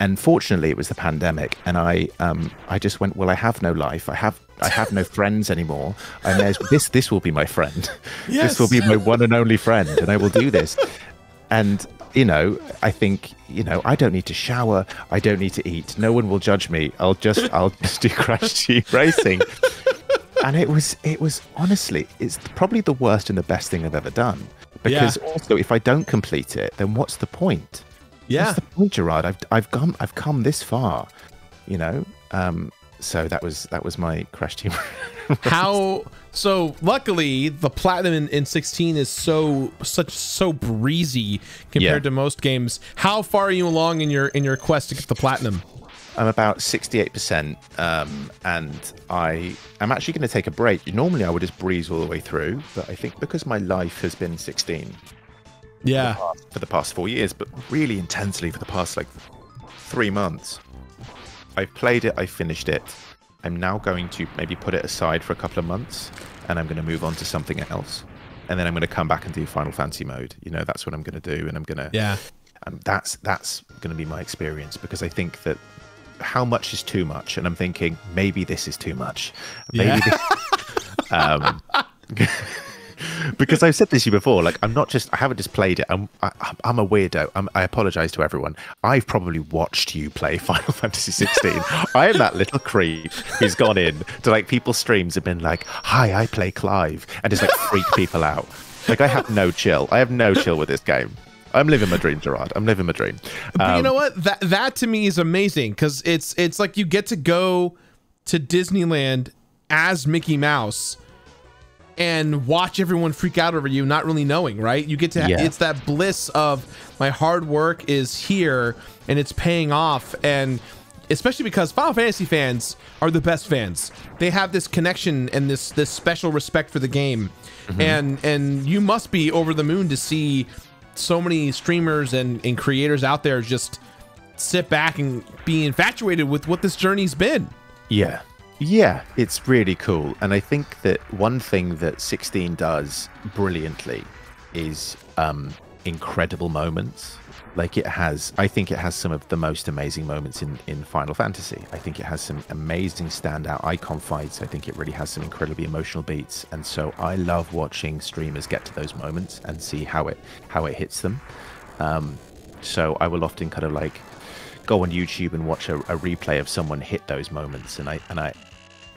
And fortunately it was the pandemic, and I um I just went, well, I have no life, I have I have no friends anymore, I may as well, this this will be my friend. Yes. This will be my one and only friend, and I will do this. And you know, I think, you know, I don't need to shower, I don't need to eat, no one will judge me, I'll just I'll just do Crash Team Racing. And it was, it was honestly, it's probably the worst and the best thing I've ever done. Because yeah. also, if I don't complete it, then what's the point? Yeah, what's the point, Jirard? I've, I've come, I've come this far, you know. Um, so that was, that was my Crash Team. How? So luckily, the platinum in, in sixteen is so such so breezy compared yeah. to most games. How far are you along in your in your quest to get the platinum? I'm about sixty-eight percent, um, and I am actually going to take a break. Normally, I would just breeze all the way through, but I think because my life has been sixteen yeah, for the past, for the past four years, but really intensely for the past, like, three months, I've played it, I finished it. I'm now going to maybe put it aside for a couple of months, and I'm going to move on to something else, and then I'm going to come back and do Final Fantasy mode. You know, that's what I'm going to do, and I'm going to... Yeah. Um, that's, that's going to be my experience, because I think that how much is too much, and I'm thinking maybe this is too much, maybe yeah. this, um, because I've said this to you before, like I'm not just I haven't just played it, I'm I, I'm a weirdo, I'm, I apologize to everyone. I've probably watched you play Final Fantasy sixteen. I am that little creep who's gone in to like people's streams and been like, hi, I play Clive, and just like freak people out. Like I have no chill I have no chill with this game. I'm living my dream, Jirard. I'm living my dream. Um, but you know what? That that to me is amazing, because it's it's like you get to go to Disneyland as Mickey Mouse and watch everyone freak out over you, not really knowing, right? You get to yeah. It's that bliss of my hard work is here and it's paying off, and especially because Final Fantasy fans are the best fans. They have this connection and this this special respect for the game. Mm-hmm. And and you must be over the moon to see so many streamers and, and creators out there just sit back and be infatuated with what this journey's been. Yeah. Yeah, it's really cool. And I think that one thing that sixteen does brilliantly is um, incredible moments. Like it has, I think it has some of the most amazing moments in, in Final Fantasy. I think it has some amazing standout icon fights. I think it really has some incredibly emotional beats. And so I love watching streamers get to those moments and see how it, how it hits them. Um, so I will often kind of like go on YouTube and watch a, a replay of someone hit those moments. And I, and I,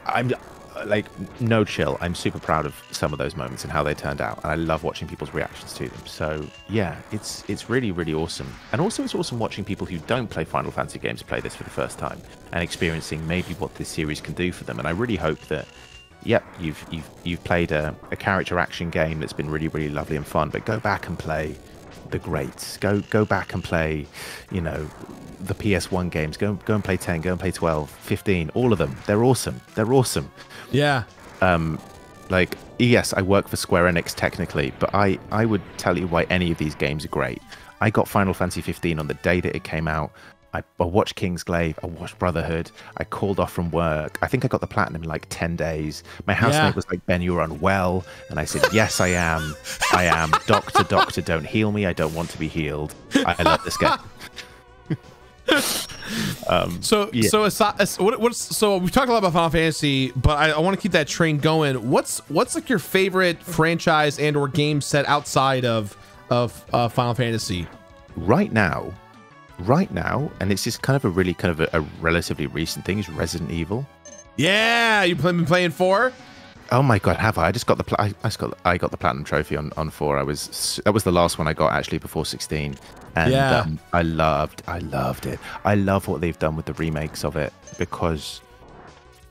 I'm like, no chill. I'm super proud of some of those moments and how they turned out. And I love watching people's reactions to them. So yeah, it's, it's really, really awesome. And also it's awesome watching people who don't play Final Fantasy games play this for the first time and experiencing maybe what this series can do for them. And I really hope that, yep, you've, you've, you've played a, a character action game that's been really, really lovely and fun, but go back and play the greats. Go, go back and play, you know, the P S one games. Go, go and play ten, go and play twelve, fifteen, all of them. They're awesome. They're awesome. Yeah. Um, like, yes, I work for Square Enix technically, but I, I would tell you why any of these games are great. I got Final Fantasy fifteen on the day that it came out. I, I watched Kingsglaive. I watched Brotherhood. I called off from work. I think I got the platinum in like ten days. My housemate yeah. was like, Ben, you're unwell. And I said, yes, I am. I am. Doctor, doctor, don't heal me. I don't want to be healed. I, I love this game. um, so yeah. so aside, what, what's so we talked a lot about Final Fantasy, but I, I want to keep that train going. What's what's like your favorite franchise and or game set outside of of uh, Final Fantasy? Right now, right now, and it's just kind of a really kind of a, a relatively recent thing is Resident Evil. Yeah, you've been playing four. Oh my god, have I? I just got the pla I, I just got I got the platinum trophy on on four. I was that was the last one I got actually before sixteen, and yeah. um, I loved I loved it. I love what they've done with the remakes of it, because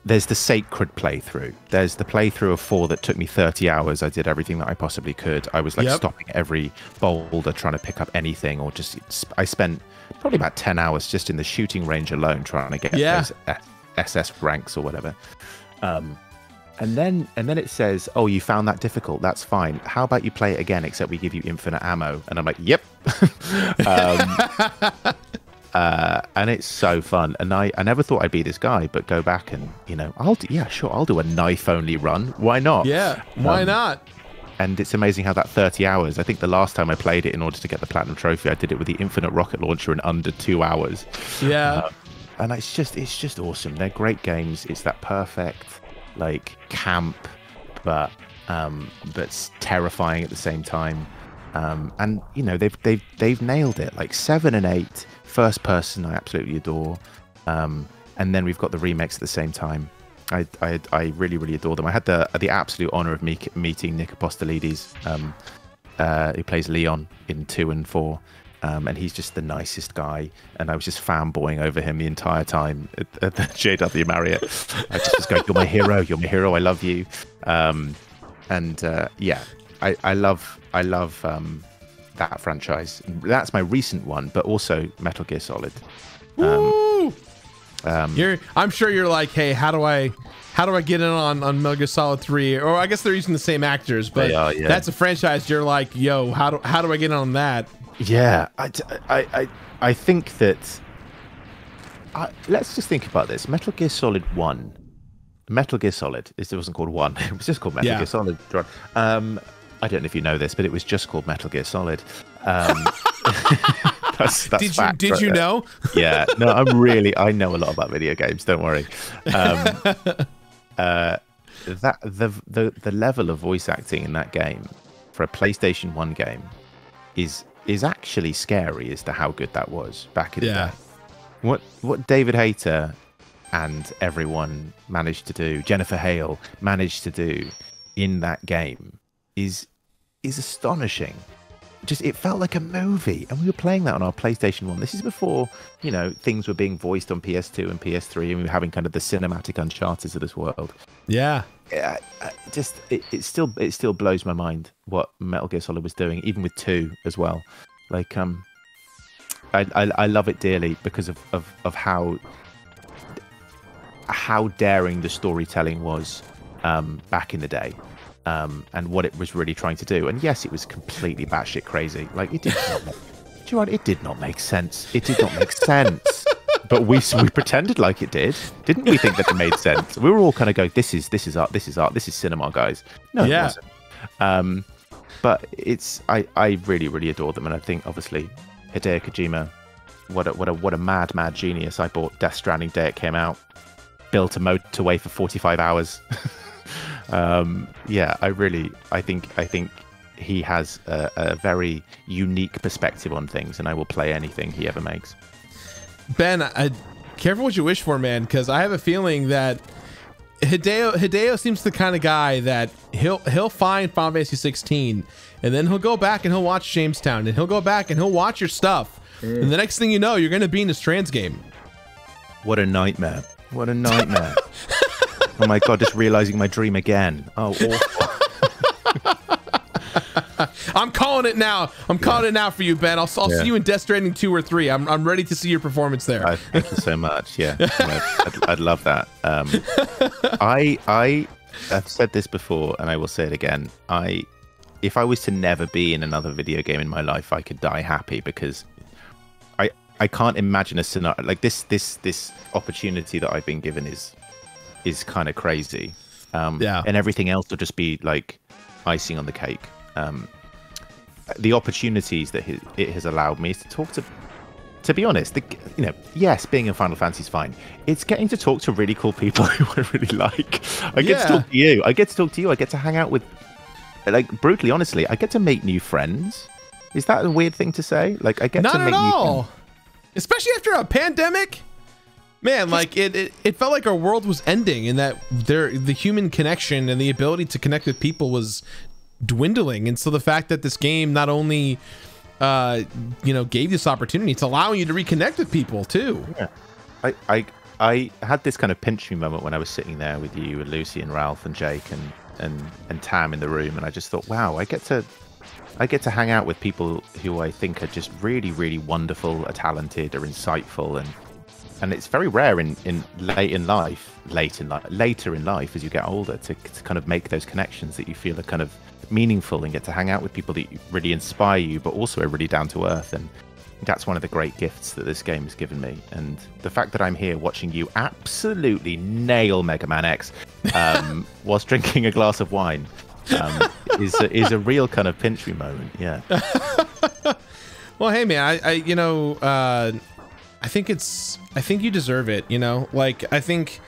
there's the sacred playthrough. There's the playthrough of four that took me thirty hours. I did everything that I possibly could. I was like yep. stopping every boulder, trying to pick up anything, or just I spent probably about ten hours just in the shooting range alone trying to get yeah. those S S ranks or whatever. Um, And then and then it says, oh, you found that difficult. That's fine. How about you play it again, except we give you infinite ammo? And I'm like, yep. um, uh, and it's so fun. And I, I never thought I'd be this guy, but go back and, you know, I'll do, yeah, sure, I'll do a knife-only run. Why not? Yeah, why um, not? And it's amazing how that thirty hours, I think the last time I played it in order to get the platinum trophy, I did it with the infinite rocket launcher in under two hours. Yeah. Uh, and it's just, it's just awesome. They're great games. It's that perfect... like camp, but um, but terrifying at the same time, um, and you know they've they've they've nailed it. Like seven and eight, first person, I absolutely adore, um, and then we've got the remakes at the same time. I I, I really really adore them. I had the the absolute honor of me meeting Nick Apostolides, um, uh, who plays Leon in two and four. Um, and he's just the nicest guy, and I was just fanboying over him the entire time at, at the J W Marriott. I just was going, "You're my hero, you're my hero, I love you." Um, and uh, yeah, I, I love, I love um, that franchise. That's my recent one, but also Metal Gear Solid. Um, um, you're, I'm sure you're like, "Hey, how do I, how do I get in on on Metal Gear Solid three?" Or I guess they're using the same actors, but are, yeah. that's a franchise. You're like, "Yo, how do, how do I get in on that?" Yeah, I, I, I, I think that... I, let's just think about this. Metal Gear Solid one. Metal Gear Solid. It wasn't called one. It was just called Metal yeah. Gear Solid. Um, I don't know if you know this, but it was just called Metal Gear Solid. Um, that's, that's did you, did right you there. know? Yeah. No, I'm really... I know a lot about video games. Don't worry. Um, uh, that the, the, the level of voice acting in that game for a PlayStation one game is... is actually scary as to how good that was back in yeah. the day. What what David Hayter and everyone managed to do, Jennifer Hale managed to do in that game is is astonishing. just it felt like a movie, and we were playing that on our PlayStation one. This is before, you know, things were being voiced on P S two and P S three, and we were having kind of the cinematic Uncharted of this world. Yeah, yeah, just it, it still it still blows my mind what Metal Gear Solid was doing, even with two as well. Like, um, I I, I love it dearly because of of of how how daring the storytelling was um, back in the day. Um, and what it was really trying to do. And yes, it was completely batshit crazy. Like, it did not make, Jirard, it did not make sense. It did not make sense. But we we pretended like it did, didn't we? Think that it made sense. We were all kind of going, "This is this is art. This is art. This is cinema, guys." No, yeah. It wasn't. Um, but it's I I really really adore them, and I think obviously Hideo Kojima, what a, what a what a mad mad genius. I bought Death Stranding day it came out, built a motorway for forty-five hours. Um, yeah, I really, I think, I think he has a, a very unique perspective on things, and I will play anything he ever makes. Ben, I, careful what you wish for, man, because I have a feeling that Hideo Hideo seems the kind of guy that he'll he'll find Final Fantasy sixteen, and then he'll go back and he'll watch Jamestown, and he'll go back and he'll watch your stuff, mm. and the next thing you know, you're going to be in this trans game. What a nightmare! What a nightmare! Oh my god, just realizing my dream again. Oh, awful. I'm calling it now. I'm yeah. calling it now for you, Ben. I'll, I'll yeah. see you in Death Stranding two or three. I'm, I'm ready to see your performance there. Uh, thank you so much. Yeah. I'd, I'd love that. Um, I, I, I've said this before, and I will say it again. I, if I was to never be in another video game in my life, I could die happy, because I, I can't imagine a scenario like this, this, this opportunity that I've been given is... is kind of crazy. Um, yeah. And everything else will just be like icing on the cake. Um, the opportunities that his, it has allowed me is to talk to, to be honest, the, you know, yes, being in Final Fantasy is fine. It's getting to talk to really cool people who I really like. I get yeah. to talk to you. I get to talk to you. I get to hang out with, like, brutally, honestly, I get to make new friends. Is that a weird thing to say? Like, I get Not to make all. new friends. Especially after a pandemic. Man, like it, it, it felt like our world was ending, and that there, the human connection and the ability to connect with people was dwindling. And so the fact that this game not only, uh, you know, gave this opportunity, it's allowing you to reconnect with people too. Yeah. I, I, I had this kind of pinch me moment when I was sitting there with you and Lucy and Ralph and Jake and and and Tam in the room, and I just thought, wow, I get to, I get to hang out with people who I think are just really, really wonderful, are talented, are insightful, and. And it's very rare in, in late in life, late in life, later in life as you get older to, to kind of make those connections that you feel are kind of meaningful, and get to hang out with people that really inspire you, but also are really down to earth. And that's one of the great gifts that this game has given me. And the fact that I'm here watching you absolutely nail Mega Man X um, whilst drinking a glass of wine um, is a, is a real kind of pinch me moment. Yeah. Well, hey man, I, I you know. Uh... I think it's, I think you deserve it, you know, like, I think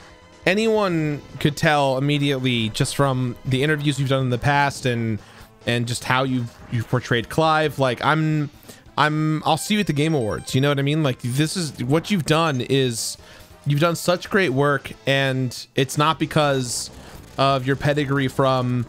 anyone could tell immediately just from the interviews you've done in the past and, and just how you've, you've portrayed Clive. Like, I'm, I'm, I'll see you at the Game Awards. You know what I mean? Like, this is what you've done is you've done such great work, and it's not because of your pedigree from,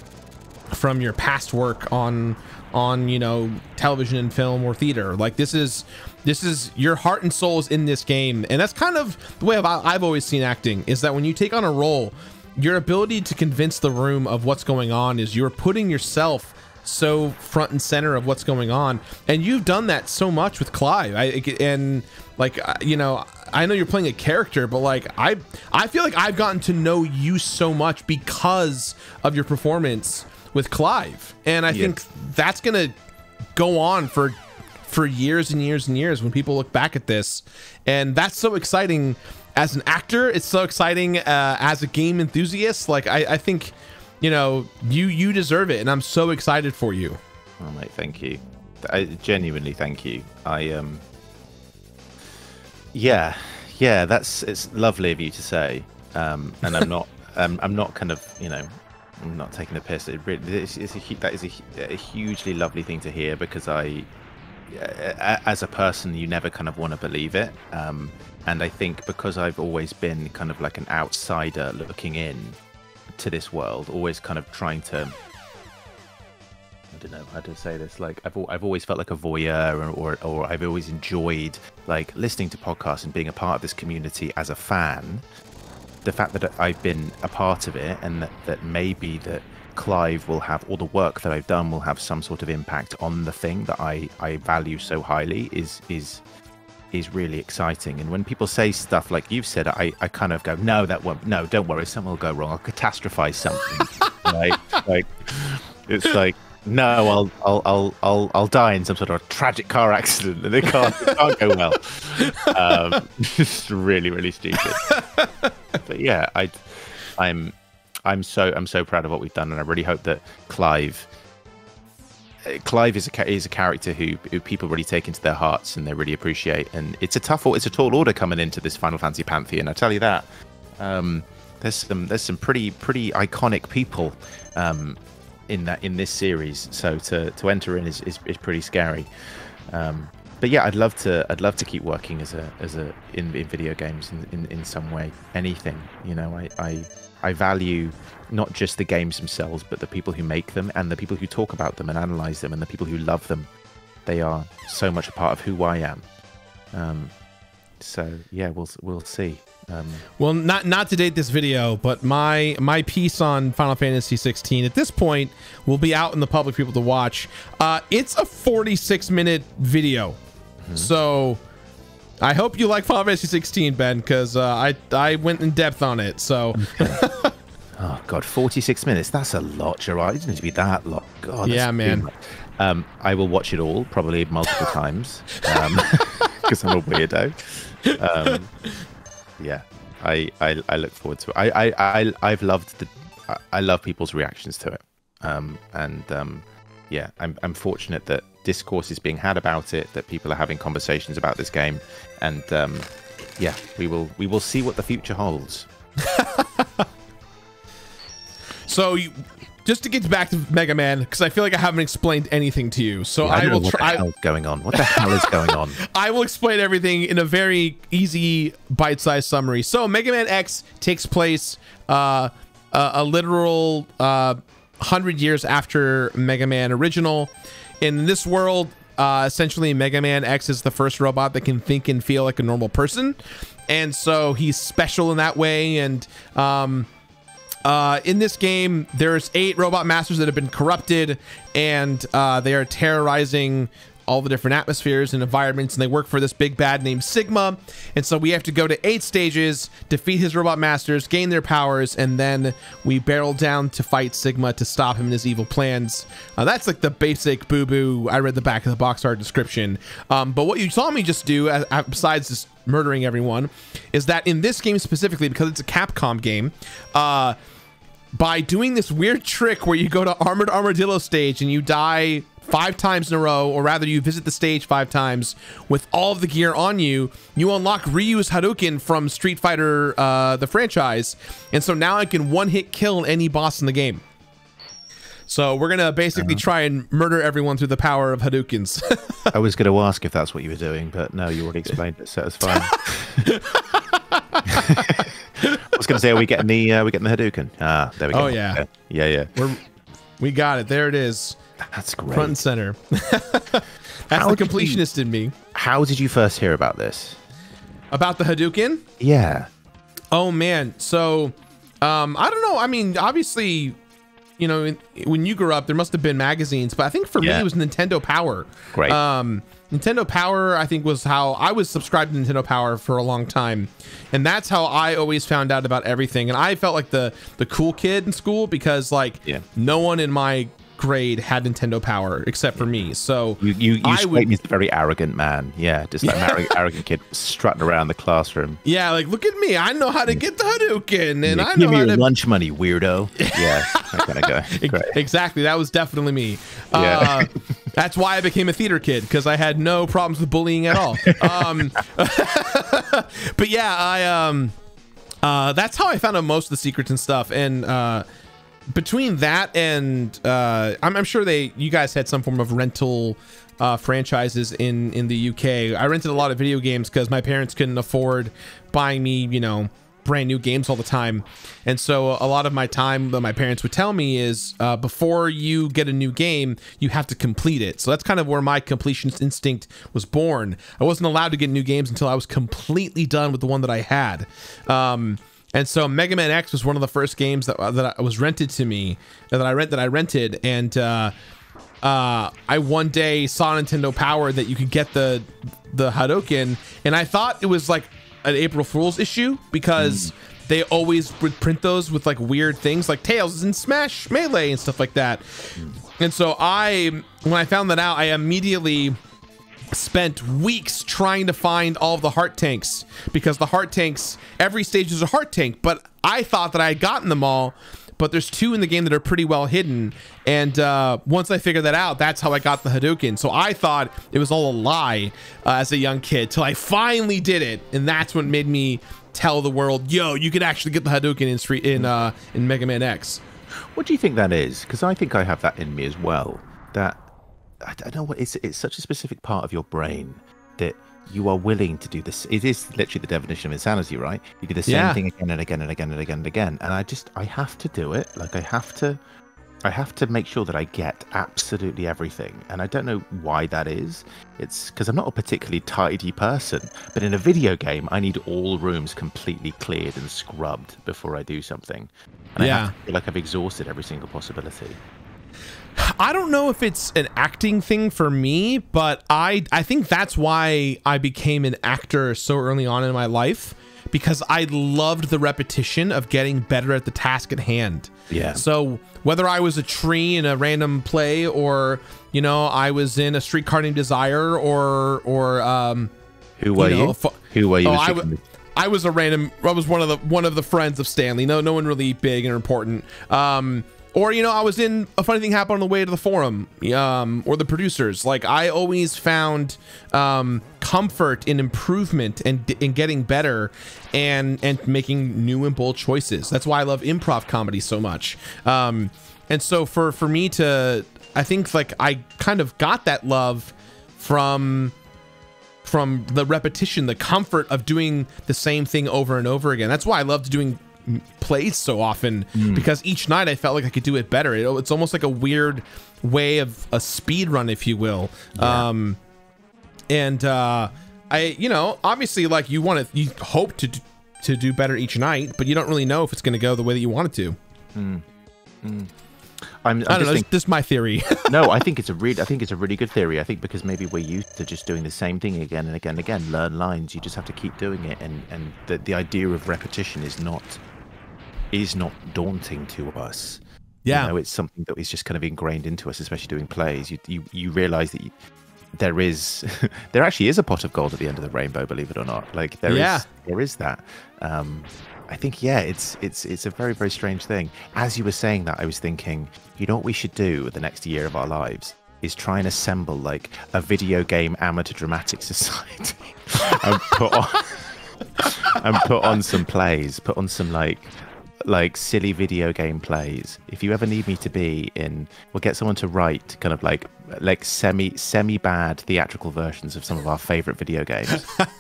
from your past work on, on, you know, television and film or theater. Like, this is, This is your heart and soul is in this game. And that's kind of the way I've always seen acting, is that when you take on a role, your ability to convince the room of what's going on is you're putting yourself so front and center of what's going on. And you've done that so much with Clive. I, and like, you know, I know you're playing a character, but like, I, I feel like I've gotten to know you so much because of your performance with Clive. And I yeah. think that's going to go on for for years and years and years when people look back at this. And that's so exciting as an actor. It's so exciting uh, as a game enthusiast. Like, I, I think, you know, you you deserve it, and I'm so excited for you. Oh mate, thank you. I, genuinely, thank you. I um, yeah, yeah. That's it's lovely of you to say. Um, and I'm not, um, I'm not kind of, you know, I'm not taking the piss. It really, it's, it's a, that is a, a hugely lovely thing to hear, because I. as a person, you never kind of want to believe it. Um, and I think because I've always been kind of like an outsider looking in to this world, always kind of trying to don't know how to say this. Like I've I've always felt like a voyeur, or or I've always enjoyed like listening to podcasts and being a part of this community as a fan. The fact that I've been a part of it, and that, that maybe that Clive will have, or the work that I've done will have some sort of impact on the thing that I I value so highly is is. is really exciting. And when people say stuff like you've said, I, I kind of go, no, that won't, no, don't worry, something will go wrong, I'll catastrophize something. Right? Like, it's like, no, I'll I'll I'll I'll I'll die in some sort of tragic car accident, and it can't, it can't go well. Um, it's really, really stupid. But yeah, I I'm I'm so I'm so proud of what we've done, and I really hope that Clive Clive is a is a character who, who people really take into their hearts and they really appreciate. And it's a tough, it's a tall order coming into this Final Fantasy pantheon. I tell you that. Um, there's some there's some pretty pretty iconic people um, in that in this series. So to to enter in is is, is pretty scary. Um, but yeah, I'd love to I'd love to keep working as a as a in, in video games in, in in some way. Anything, you know. I I I value not just the games themselves, but the people who make them, and the people who talk about them and analyze them, and the people who love them. They are so much a part of who I am. Um, so yeah, we'll we'll see. Um, well, not not to date this video, but my my piece on Final Fantasy sixteen at this point will be out in the public for people to watch. Uh, it's a forty-six minute video, mm-hmm. so I hope you like Final Fantasy sixteen, Ben, because uh, I I went in depth on it. So. Okay. Oh God, forty-six minutes. That's a lot, Jirard. It didn't need to be that long. God, yeah, man. Um, I will watch it all, probably multiple times, because um, I'm a weirdo. Um, yeah, I, I I look forward to it. I I, I I've loved the. I, I love people's reactions to it, um, and um, yeah, I'm I'm fortunate that discourse is being had about it, that people are having conversations about this game, and um, yeah, we will we will see what the future holds. So, you, just to get back to Mega Man, because I feel like I haven't explained anything to you. So yeah, I, I will. Know what the hell is going on? What the hell is going on? I will explain everything in a very easy, bite-sized summary. So, Mega Man X takes place uh, a, a literal uh, hundred years after Mega Man Original. In this world, uh, essentially, Mega Man X is the first robot that can think and feel like a normal person, and so he's special in that way. And um, Uh, in this game, there's eight robot masters that have been corrupted, and uh, they are terrorizing all the different atmospheres and environments, and they work for this big bad named Sigma. And so we have to go to eight stages, defeat his robot masters, gain their powers, and then we barrel down to fight Sigma to stop him and his evil plans. Uh, that's like the basic boo-boo. I read the back of the box art description. Um, but what you saw me just do, uh, besides just murdering everyone, is that in this game specifically, because it's a Capcom game, uh, by doing this weird trick where you go to Armored Armadillo stage and you die five times in a row, or rather you visit the stage five times with all of the gear on you, you unlock Ryu's Hadouken from Street Fighter, uh, the franchise. And so now I can one-hit kill any boss in the game. So we're going to basically uh-huh. try and murder everyone through the power of Hadoukens. I was going to ask if that's what you were doing, but no, you already explained it, so it's fine. I was going to say, are we getting the, uh, we getting the Hadouken? Ah, there we go. Oh, yeah. Yeah, yeah. We're, we got it. There it is. That's great. Front and center. That's how the completionist you, in me. How did you first hear about this? About the Hadouken? Yeah. Oh, man. So, um, I don't know. I mean, obviously, you know, in, when you grew up, there must have been magazines. But I think for yeah. me, it was Nintendo Power. Great. Um, Nintendo Power, I think, was how I was subscribed to Nintendo Power for a long time. And that's how I always found out about everything. And I felt like the, the cool kid in school because, like, yeah. no one in my grade had Nintendo Power except for me. So you you, you I would, me as the very arrogant man. Yeah, just that yeah. arrogant, arrogant kid strutting around the classroom. Yeah, like, look at me, I know how to get the Hadouken, and yeah, I know give me how your to... lunch money, weirdo. Yeah, that kind of guy. Great. Exactly, that was definitely me. Yeah. Uh, that's why I became a theater kid, because I had no problems with bullying at all. Um, but yeah, I um, uh, that's how I found out most of the secrets and stuff, and. Uh, Between that and uh, I'm, I'm sure they, you guys had some form of rental uh, franchises in in the U K. I rented a lot of video games because my parents couldn't afford buying me, you know, brand new games all the time. And so a lot of my time that my parents would tell me is uh, before you get a new game, you have to complete it. So that's kind of where my completion instinct was born. I wasn't allowed to get new games until I was completely done with the one that I had. Um, And so Mega Man X was one of the first games that that was rented to me, that I rent that I rented, and uh, uh, I one day saw Nintendo Power that you could get the the Hadouken, and I thought it was like an April Fool's issue because mm. they always would print those with like weird things like Tails and Smash Melee and stuff like that. Mm. And so I, when I found that out, I immediately spent weeks trying to find all of the heart tanks, because the heart tanks, every stage is a heart tank, but I thought that I had gotten them all, but there's two in the game that are pretty well hidden. And uh, once I figured that out, that's how I got the Hadouken. So I thought it was all a lie uh, as a young kid, till I finally did it. And that's what made me tell the world, yo, you could actually get the Hadouken in street in uh, in Mega Man X. What do you think that is? Because I think I have that in me as well. That I don't know what it's, it's such a specific part of your brain that you are willing to do this. It is literally the definition of insanity, right? You do the same yeah. thing again and again and again and again and again. And I just, I have to do it. Like I have to, I have to make sure that I get absolutely everything. And I don't know why that is. It's because I'm not a particularly tidy person, but in a video game, I need all rooms completely cleared and scrubbed before I do something. And yeah. I have to feel like I've exhausted every single possibility. I don't know if it's an acting thing for me, but I I think that's why I became an actor so early on in my life, because I loved the repetition of getting better at the task at hand. Yeah. So whether I was a tree in a random play, or you know, I was in A Streetcar Named Desire, or or um, who were you? Know, you? Who were you? Oh, I was a random. I was one of the one of the friends of Stanley. No, no one really big and important. Um. Or, you know, I was in A Funny Thing Happened on the Way to the Forum, um, or The Producers. Like, I always found um, comfort in improvement and in getting better and and making new and bold choices. That's why I love improv comedy so much. Um, and so for, for me to, I think, like, I kind of got that love from... from the repetition, the comfort of doing the same thing over and over again. That's why I loved doing plays so often, mm. because each night I felt like I could do it better. It, it's almost like a weird way of a speed run, if you will. Yeah. Um, and uh, I, you know, obviously, like you want to, you hope to do, to do better each night, but you don't really know if it's going to go the way that you want it to. Mm. Mm. I'm, I'm I don't know. Think, this is my theory. No, I think it's a really, I think it's a really good theory. I think because maybe we're used to just doing the same thing again and again and again. Learn lines. You just have to keep doing it, and and the the idea of repetition is not is not daunting to us. Yeah, you know, it's something that is just kind of ingrained into us, especially doing plays. You you you realize that you, there is there actually is a pot of gold at the end of the rainbow. Believe it or not, like there yeah. is there is that. Um, I think, yeah, it's it's it's a very, very strange thing. As you were saying that, I was thinking, you know what we should do the next year of our lives is try and assemble like a video game amateur dramatic society and put on and put on some plays, put on some like like silly video game plays. If you ever need me to be in, we'll get someone to write kind of like like semi semi bad theatrical versions of some of our favorite video games.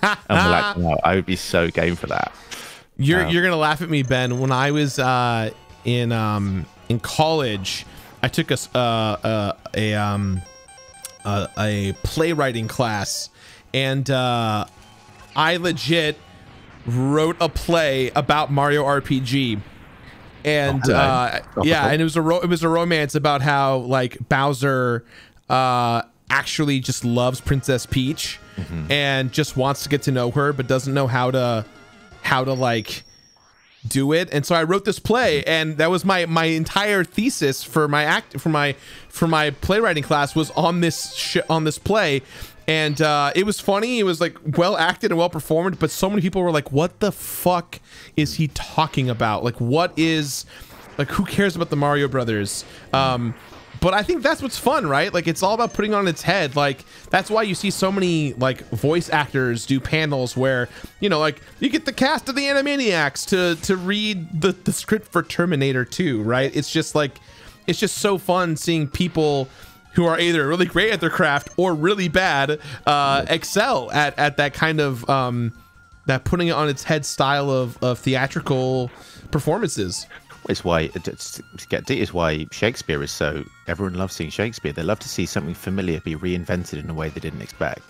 And we're like, wow, I would be so game for that. You're um, you're gonna laugh at me, Ben. When I was uh, in um, in college, I took a uh, uh, a, um, uh, a playwriting class, and uh, I legit wrote a play about Mario R P G, and uh, yeah, and it was a ro it was a romance about how like Bowser uh, actually just loves Princess Peach mm-hmm. and just wants to get to know her, but doesn't know how to. how to like do it. And so I wrote this play, and that was my my entire thesis for my act for my for my playwriting class was on this sh on this play. And uh it was funny, it was like well acted and well performed, but so many people were like, what the fuck is he talking about? Like, what is, like, who cares about the Mario Brothers? um But I think that's what's fun, right? Like, it's all about putting on its head. Like, that's why you see so many, like, voice actors do panels where, you know, like, you get the cast of the Animaniacs to to read the, the script for Terminator two, right? It's just, like, it's just so fun seeing people who are either really great at their craft or really bad uh, excel at, at that kind of um, that putting it on its head style of, of theatrical performances. It's why it's, it's why Shakespeare is so... Everyone loves seeing Shakespeare. They love to see something familiar be reinvented in a way they didn't expect.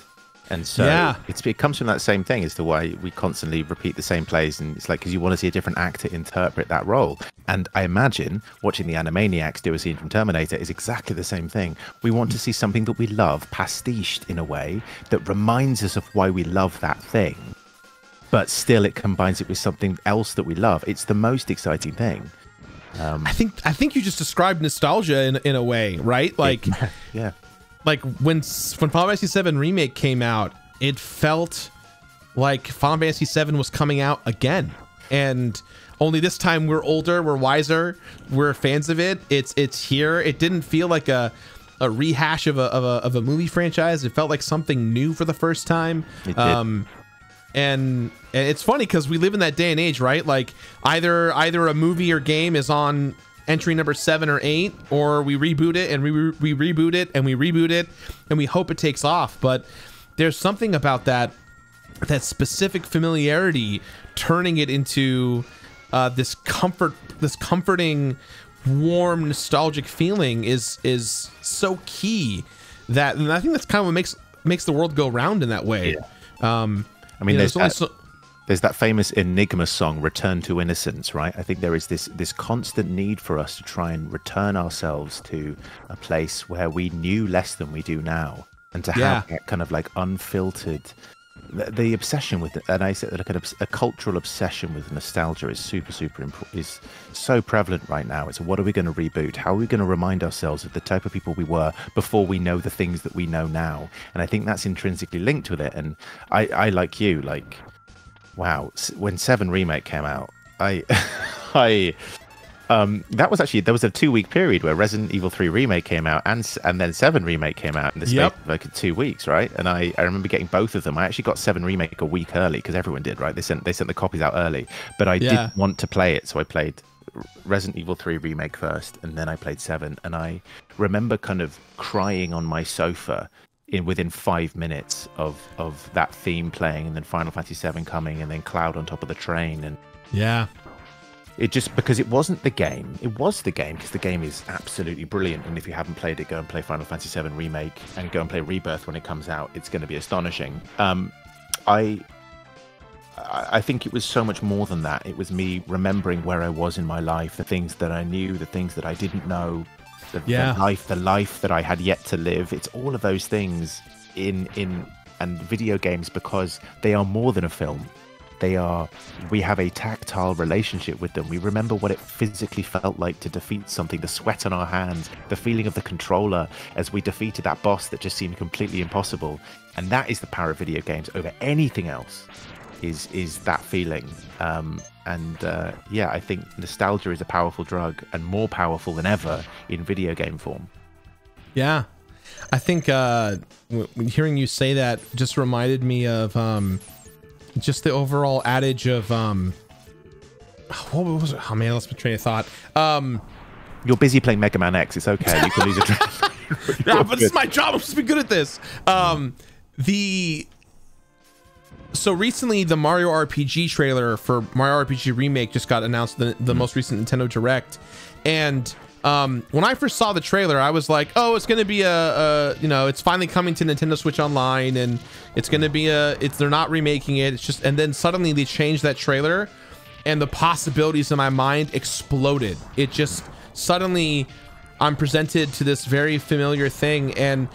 And so yeah. it's, it comes from that same thing as to why we constantly repeat the same plays. And it's like, because you want to see a different actor interpret that role. And I imagine watching the Animaniacs do a scene from Terminator is exactly the same thing. We want to see something that we love pastiched in a way that reminds us of why we love that thing. But still, it combines it with something else that we love. It's the most exciting thing. Um, I think I think you just described nostalgia in, in a way, right? Like, it, yeah. Like when when Final Fantasy seven Remake came out, it felt like Final Fantasy seven was coming out again, and only this time we're older, we're wiser, we're fans of it. It's it's here. It didn't feel like a a rehash of a of a, of a movie franchise. It felt like something new for the first time. It did. Um, And, and it's funny because we live in that day and age, right? Like either either a movie or game is on entry number seven or eight, or we reboot it and we, re we reboot it and we reboot it and we hope it takes off. But there's something about that that specific familiarity, turning it into uh, this comfort, this comforting, warm, nostalgic feeling is is so key. That, and I think that's kind of what makes makes the world go round in that way. Yeah. Um, I mean, yeah, there's, there's, that, so there's that famous Enigma song, Return to Innocence, right? I think there is this this constant need for us to try and return ourselves to a place where we knew less than we do now. And to yeah. have that kind of like unfiltered, the, the obsession with it. And I said, look, a cultural obsession with nostalgia is super, super important, is so prevalent right now. It's what are we going to reboot? How are we going to remind ourselves of the type of people we were before we know the things that we know now? And I think that's intrinsically linked with it. And I, I like you, like, wow, when seven Remake came out, I, I, um, that was actually, there was a two week period where Resident Evil three Remake came out and and then seven Remake came out in the space yep. of like two weeks, right? And I, I remember getting both of them. I actually got seven Remake a week early because everyone did, right? They sent they sent the copies out early, but I yeah. didn't want to play it. So I played Resident Evil three Remake first and then I played seven. And I remember kind of crying on my sofa in within five minutes of, of that theme playing and then Final Fantasy seven coming and then Cloud on top of the train. And yeah. It just, because it wasn't the game, it was the game, because the game is absolutely brilliant. And if you haven't played it, go and play Final Fantasy seven Remake and go and play Rebirth when it comes out. It's going to be astonishing. Um, I I think it was so much more than that. It was me remembering where I was in my life, the things that I knew, the things that I didn't know, the, yeah. the life, the life that I had yet to live. It's all of those things in in and video games, because they are more than a film. They are, we have a tactile relationship with them. We remember what it physically felt like to defeat something, the sweat on our hands, the feeling of the controller as we defeated that boss that just seemed completely impossible. And that is the power of video games over anything else, is is that feeling. Um, and uh, yeah, I think nostalgia is a powerful drug and more powerful than ever in video game form. Yeah, I think uh, hearing you say that just reminded me of... Um... just the overall adage of um what was it? Oh man, I lost my train of thought. Um you're busy playing Mega Man X, it's okay, you can lose a train of thought. Yeah, but it's my job, I'm supposed to be good at this. Um the so recently the Mario R P G trailer for Mario R P G Remake just got announced in the, the mm-hmm. most recent Nintendo Direct, and Um, when I first saw the trailer, I was like, "Oh, it's going to be a, a, you know, it's finally coming to Nintendo Switch Online, and it's going to be a, it's they're not remaking it. It's just." And then suddenly they changed that trailer, and the possibilities in my mind exploded. It just suddenly, I'm presented to this very familiar thing, and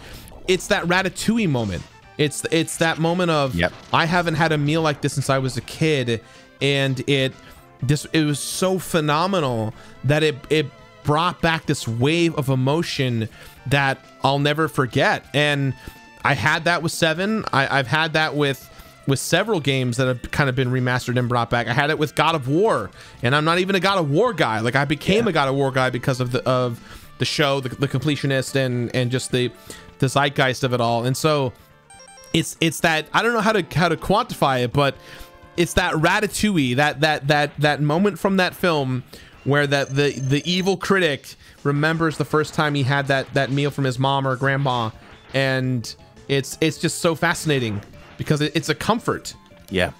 it's that Ratatouille moment. It's it's that moment of yep. I haven't had a meal like this since I was a kid, and it this it was so phenomenal that it it. brought back this wave of emotion that I'll never forget. And I had that with seven. I, I've had that with with several games that have kind of been remastered and brought back. I had it with God of War, and I'm not even a God of War guy. Like I became yeah. a God of War guy because of the of the show, the, the completionist, and and just the the zeitgeist of it all. And so it's it's that I don't know how to how to quantify it, but it's that Ratatouille, that that that that moment from that film where that the the evil critic remembers the first time he had that that meal from his mom or grandma, and it's it's just so fascinating because it, it's a comfort. Yeah,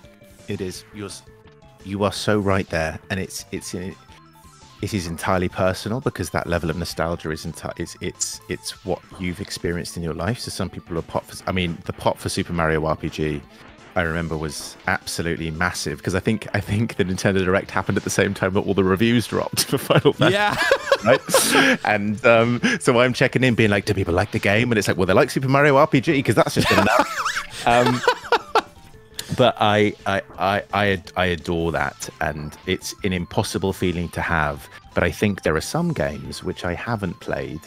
It is. You're, you are so right there, and it's it's it is entirely personal, because that level of nostalgia is enti it's it's it's what you've experienced in your life. So some people are pot for. I mean, the pot for Super Mario R P G, I remember, was absolutely massive, because I think I think the Nintendo Direct happened at the same time that all the reviews dropped for Final Fantasy. Yeah. Right? And um, so I'm checking in, being like, do people like the game? And it's like, well, they like Super Mario R P G, because that's just enough. Um But I, I I I I adore that, and it's an impossible feeling to have. But I think there are some games which I haven't played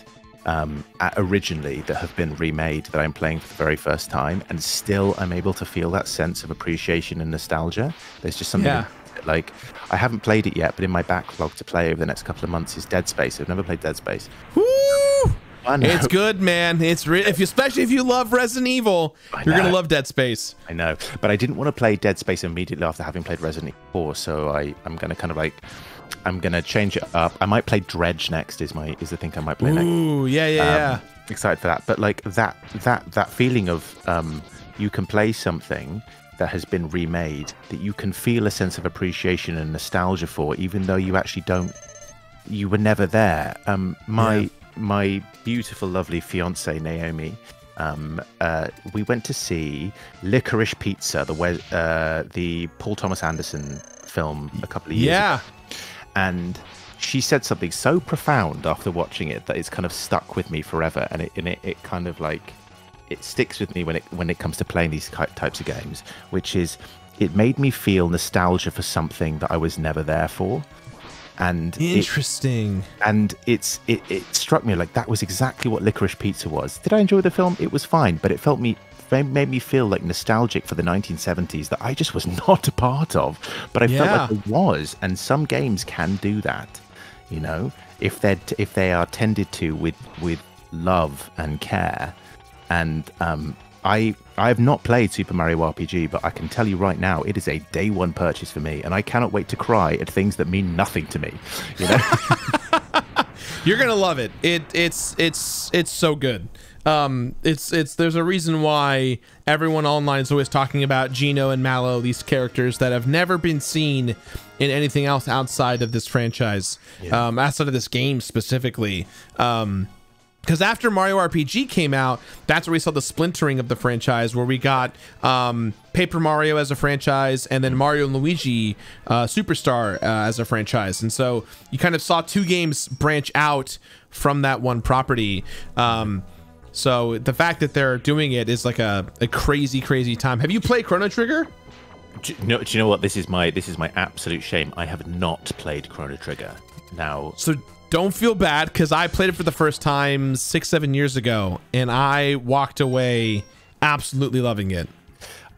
um, originally that have been remade that I'm playing for the very first time, and still I'm able to feel that sense of appreciation and nostalgia. There's just something. Yeah. Like, I haven't played it yet, but in my backlog to play over the next couple of months is Dead Space. I've never played Dead Space. Woo! It's good, man. It's re if you, especially if you love Resident Evil, you're gonna love Dead Space. I know, but I didn't want to play Dead Space immediately after having played Resident Evil four, so I I'm gonna kind of like I'm gonna change it up. I might play Dredge next. Is my is the thing I might play Ooh, next. Ooh, yeah, yeah, um, yeah. Excited for that. But like that that that feeling of um, you can play something that has been remade that you can feel a sense of appreciation and nostalgia for, even though you actually don't. You were never there. Um, my. Yeah. My beautiful, lovely fiance Naomi, um, uh, we went to see Licorice Pizza, the uh, the Paul Thomas Anderson film, a couple of years yeah. ago. And she said something so profound after watching it that it's kind of stuck with me forever, and it and it, it kind of like it sticks with me when it when it comes to playing these types of games, which is it made me feel nostalgia for something that I was never there for. And interesting it, and it's it, it struck me like that was exactly what Licorice Pizza was. Did I enjoy the film? It was fine, but it felt me made me feel like nostalgic for the nineteen seventies that I just was not a part of, but I yeah. felt like I was. And some games can do that, you know, if they're if they are tended to with with love and care. And um I I have not played Super Mario R P G, but I can tell you right now, it is a day one purchase for me, and I cannot wait to cry at things that mean nothing to me. You know? You're gonna love it. It it's it's it's so good. Um, it's it's there's a reason why everyone online is always talking about Geno and Mallow, these characters that have never been seen in anything else outside of this franchise, yeah. um, outside of this game specifically. Um, Because after Mario R P G came out, that's where we saw the splintering of the franchise, where we got um, Paper Mario as a franchise, and then Mario and Luigi uh, Superstar uh, as a franchise. And so you kind of saw two games branch out from that one property. Um, so the fact that they're doing it is like a, a crazy, crazy time. Have you played Chrono Trigger? Do you know, do you know what? This is my this is my absolute shame. I have not played Chrono Trigger now. So. Don't feel bad, because I played it for the first time six, seven years ago, and I walked away absolutely loving it.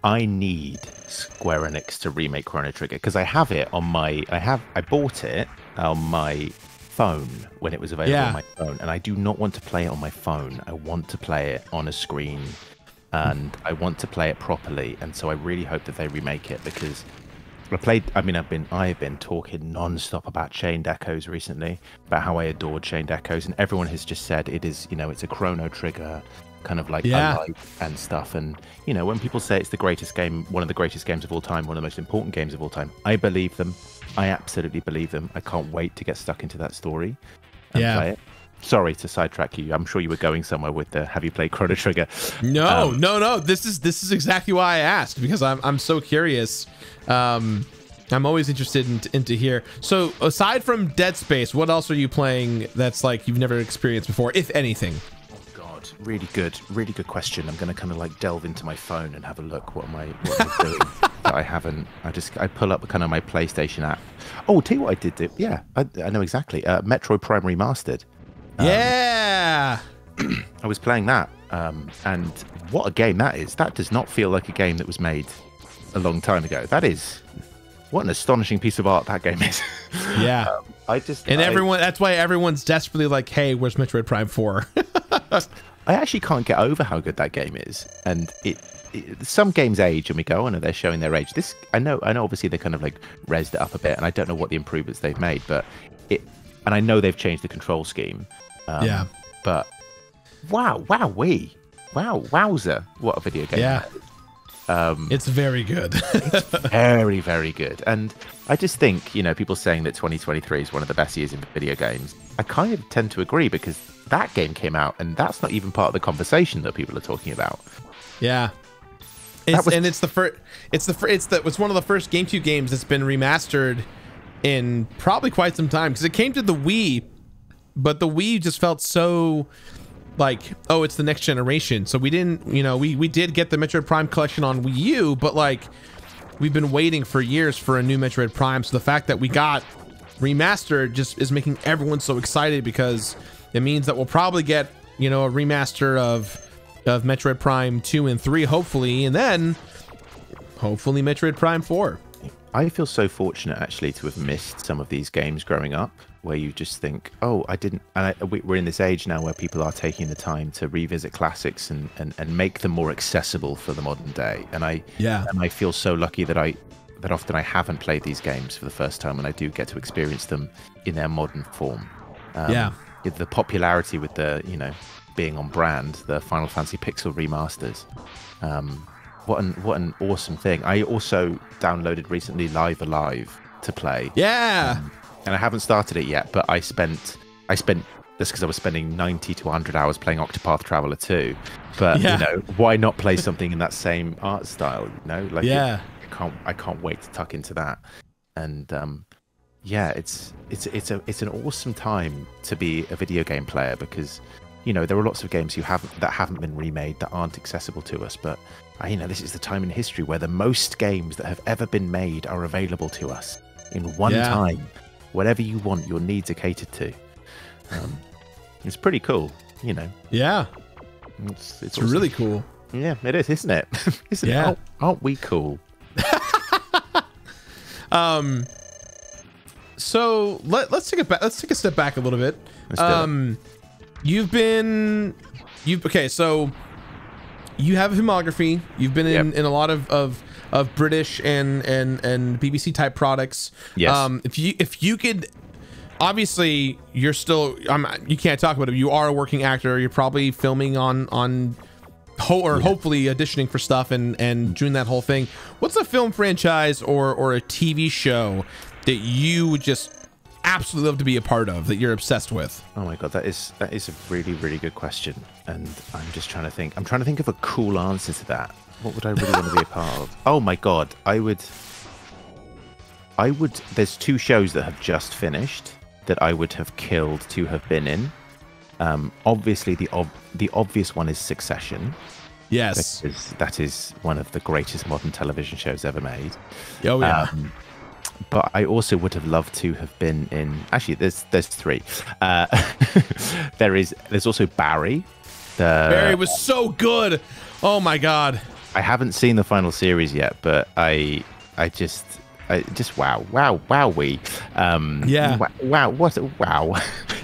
I need Square Enix to remake Chrono Trigger, because I have it on my... I have I bought it on my phone when it was available yeah. on my phone, and I do not want to play it on my phone. I want to play it on a screen, and I want to play it properly, and so I really hope that they remake it, because... I played. I mean, I've been. I've been talking non-stop about Chained Echoes recently, about how I adored Chained Echoes, and everyone has just said it is. You know, it's a Chrono Trigger kind of like yeah. alive and stuff. And you know, when people say it's the greatest game, one of the greatest games of all time, one of the most important games of all time, I believe them. I absolutely believe them. I can't wait to get stuck into that story and yeah. play it. Sorry to sidetrack you. I'm sure you were going somewhere with the have you played Chrono Trigger? No, um, no, no. This is this is exactly why I asked, because I'm I'm so curious. Um, I'm always interested in, in to hear. So aside from Dead Space, what else are you playing that's like you've never experienced before, if anything? Oh God, really good, really good question. I'm gonna kind of like delve into my phone and have a look. What am I? What am I doing that I haven't? I just I pull up kind of my PlayStation app. Oh, tell you what I did do. Yeah, I, I know exactly. Uh, Metro Prime Remastered. Um, yeah, I was playing that, um, and what a game that is. That does not feel like a game that was made a long time ago. That is, what an astonishing piece of art that game is. Yeah, um, I just and I, everyone. That's why everyone's desperately like, "Hey, where's Metroid Prime four?" I actually can't get over how good that game is, and it. Some games age and we go, oh no, they're showing their age. This I know. I know. Obviously, they kind of like rezzed it up a bit, and I don't know what the improvements they've made, but it. And I know they've changed the control scheme. Um, yeah, but wow, wow, wee, wow, wowzer! What a video game! Yeah, Um, it's very good. It's very, very good. And I just think, you know, people saying that twenty twenty-three is one of the best years in video games, I kind of tend to agree, because that game came out and that's not even part of the conversation that people are talking about. Yeah. It's, was, and it's the first, it's the it's the it's one of the first GameCube games that's been remastered in probably quite some time, because it came to the Wii, but the Wii just felt so like, oh, it's the next generation. So we didn't, you know, we we did get the Metroid Prime collection on Wii U, but like we've been waiting for years for a new Metroid Prime. So the fact that we got remastered just is making everyone so excited, because it means that we'll probably get, you know, a remaster of of Metroid Prime two and three, hopefully, and then hopefully Metroid Prime four. I feel so fortunate, actually, to have missed some of these games growing up, where you just think, oh, I didn't... And I, we're in this age now where people are taking the time to revisit classics and, and, and make them more accessible for the modern day. And I, yeah. and I feel so lucky that I... that often I haven't played these games for the first time, and I do get to experience them in their modern form. Um, yeah. The popularity with the, you know... being on brand, the Final Fantasy Pixel remasters. Um, what an what an awesome thing! I also downloaded recently Live Alive to play. Yeah, um, and I haven't started it yet, but I spent I spent that's because I was spending ninety to a hundred hours playing Octopath Traveler two. But yeah. you know, why not play something in that same art style? You know, like yeah, it, I can't I can't wait to tuck into that. And um, yeah, it's it's it's a it's an awesome time to be a video game player, because, you know, there are lots of games you haven't that haven't been remade that aren't accessible to us, but you know, this is the time in history where the most games that have ever been made are available to us in one yeah. time. Whatever you want, your needs are catered to. Um, it's pretty cool, you know. Yeah, it's it's, it's awesome. Really cool. Yeah, it is, isn't it? isn't yeah, it? Aren't we cool? um, so let let's take a back. Let's take a step back a little bit. Let's do um. It. You've been, you've okay. So, you have a filmography. You've been in, yep. in a lot of, of of British and and and B B C type products. Yes. Um, if you if you could, obviously you're still. I'm. You can't talk about it. You are a working actor. You're probably filming on on, ho or yeah. hopefully auditioning for stuff and and doing that whole thing. What's a film franchise or or a T V show that you would just absolutely love to be a part of, that you're obsessed with? Oh my god, that is that is a really really good question, and I'm just trying to think. I'm trying to think of a cool answer to that. What would I really want to be a part of? Oh my god, I would. I would. There's two shows that have just finished that I would have killed to have been in. Um, obviously, the ob the obvious one is Succession. Yes, that is, that is one of the greatest modern television shows ever made. Oh yeah. Um, But I also would have loved to have been in. Actually, there's there's three. Uh, there is there's also Barry. The, Barry was so good. Oh my god. I haven't seen the final series yet, but I I just I just wow wow wowee. Um, yeah. Wow, wow what a wow.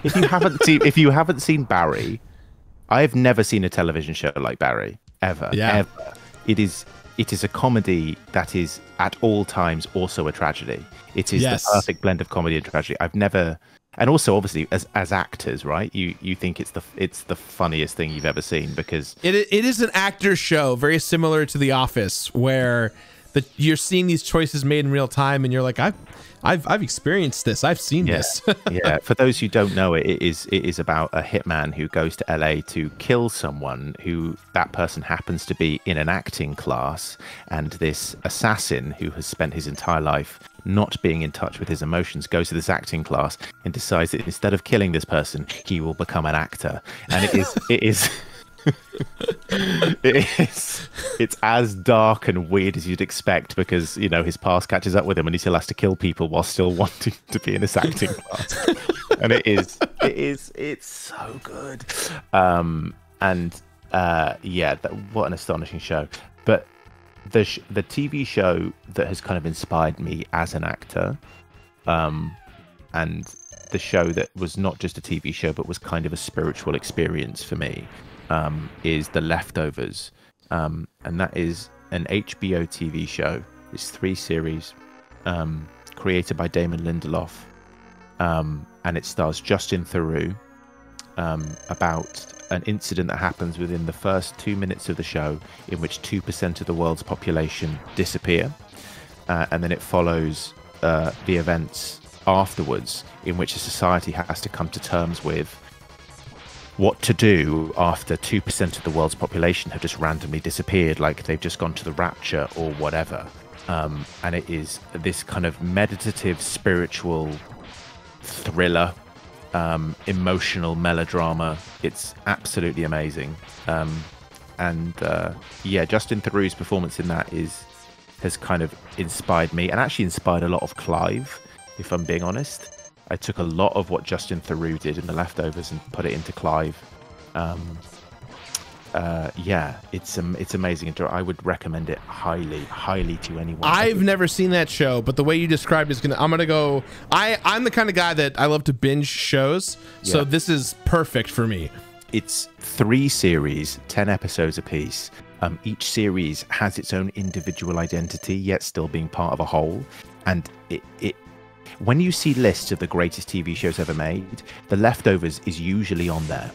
If you haven't seen if you haven't seen Barry, I've never seen a television show like Barry ever. Yeah. Ever. It is. It is a comedy that is at all times also a tragedy. It is yes. the perfect blend of comedy and tragedy. I've never, and also obviously as as actors, right? You you think it's the it's the funniest thing you've ever seen, because it it is an actor show, very similar to The Office, where the you're seeing these choices made in real time, and you're like, I've I've I've experienced this. I've seen yeah. this. yeah. For those who don't know, it, it is it is about a hitman who goes to L A to kill someone who that person happens to be in an acting class, and this assassin who has spent his entire life not being in touch with his emotions goes to this acting class and decides that instead of killing this person, he will become an actor. And it is it is it is it's as dark and weird as you'd expect, because you know his past catches up with him and he still has to kill people while still wanting to be in this acting class. And it is it is it's so good. Um and uh yeah, that, what an astonishing show. But the sh the T V show that has kind of inspired me as an actor, um and the show that was not just a T V show but was kind of a spiritual experience for me, um is The Leftovers. Um and that is an H B O T V show. It's three series, um created by Damon Lindelof, um and it stars Justin Theroux, um, about an incident that happens within the first two minutes of the show, in which two percent of the world's population disappear, uh, and then it follows uh, the events afterwards, in which a society has to come to terms with what to do after two percent of the world's population have just randomly disappeared, like they've just gone to the rapture or whatever. Um, and it is this kind of meditative, spiritual thriller, um, emotional melodrama. It's absolutely amazing. Um, and uh, yeah, Justin Theroux's performance in that is has kind of inspired me, and actually inspired a lot of Clive, if I'm being honest. I took a lot of what Justin Theroux did in The Leftovers and put it into Clive. Um, uh, yeah, it's um, it's amazing. I would recommend it highly, highly to anyone. I've never seen that show, but the way you described is gonna. I'm gonna go. I I'm the kind of guy that I love to binge shows, so yeah. This is perfect for me. It's three series, ten episodes apiece. Um, each series has its own individual identity, yet still being part of a whole, and it it. When you see lists of the greatest T V shows ever made, The Leftovers is usually on there.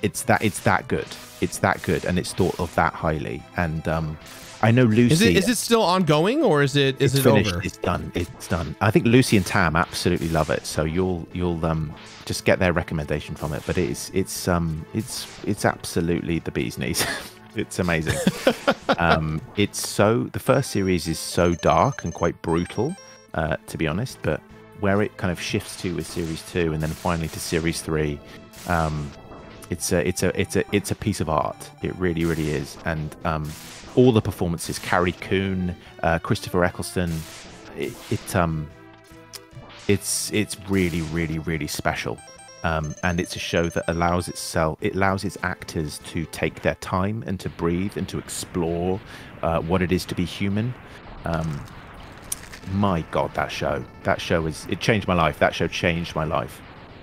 It's that it's that good. It's that good, and it's thought of that highly. And um, I know Lucy. Is it, is it still ongoing, or is it is it's it finished, over? It's done. It's done. I think Lucy and Tam absolutely love it. So you'll you'll um just get their recommendation from it. But it's it's um it's it's absolutely the bee's knees. It's amazing. um, it's so the first series is so dark and quite brutal. Uh, to be honest, but where it kind of shifts to is series two, and then finally to series three. Um, it's a, it's a, it's a, it's a piece of art. It really, really is. And um, all the performances: Carrie Coon, uh, Christopher Eccleston. It, it, um, it's, it's really, really, really special. Um, and it's a show that allows itself, it allows its actors to take their time and to breathe and to explore uh, what it is to be human. Um, My God, that show! That show is it changed my life. That show changed my life.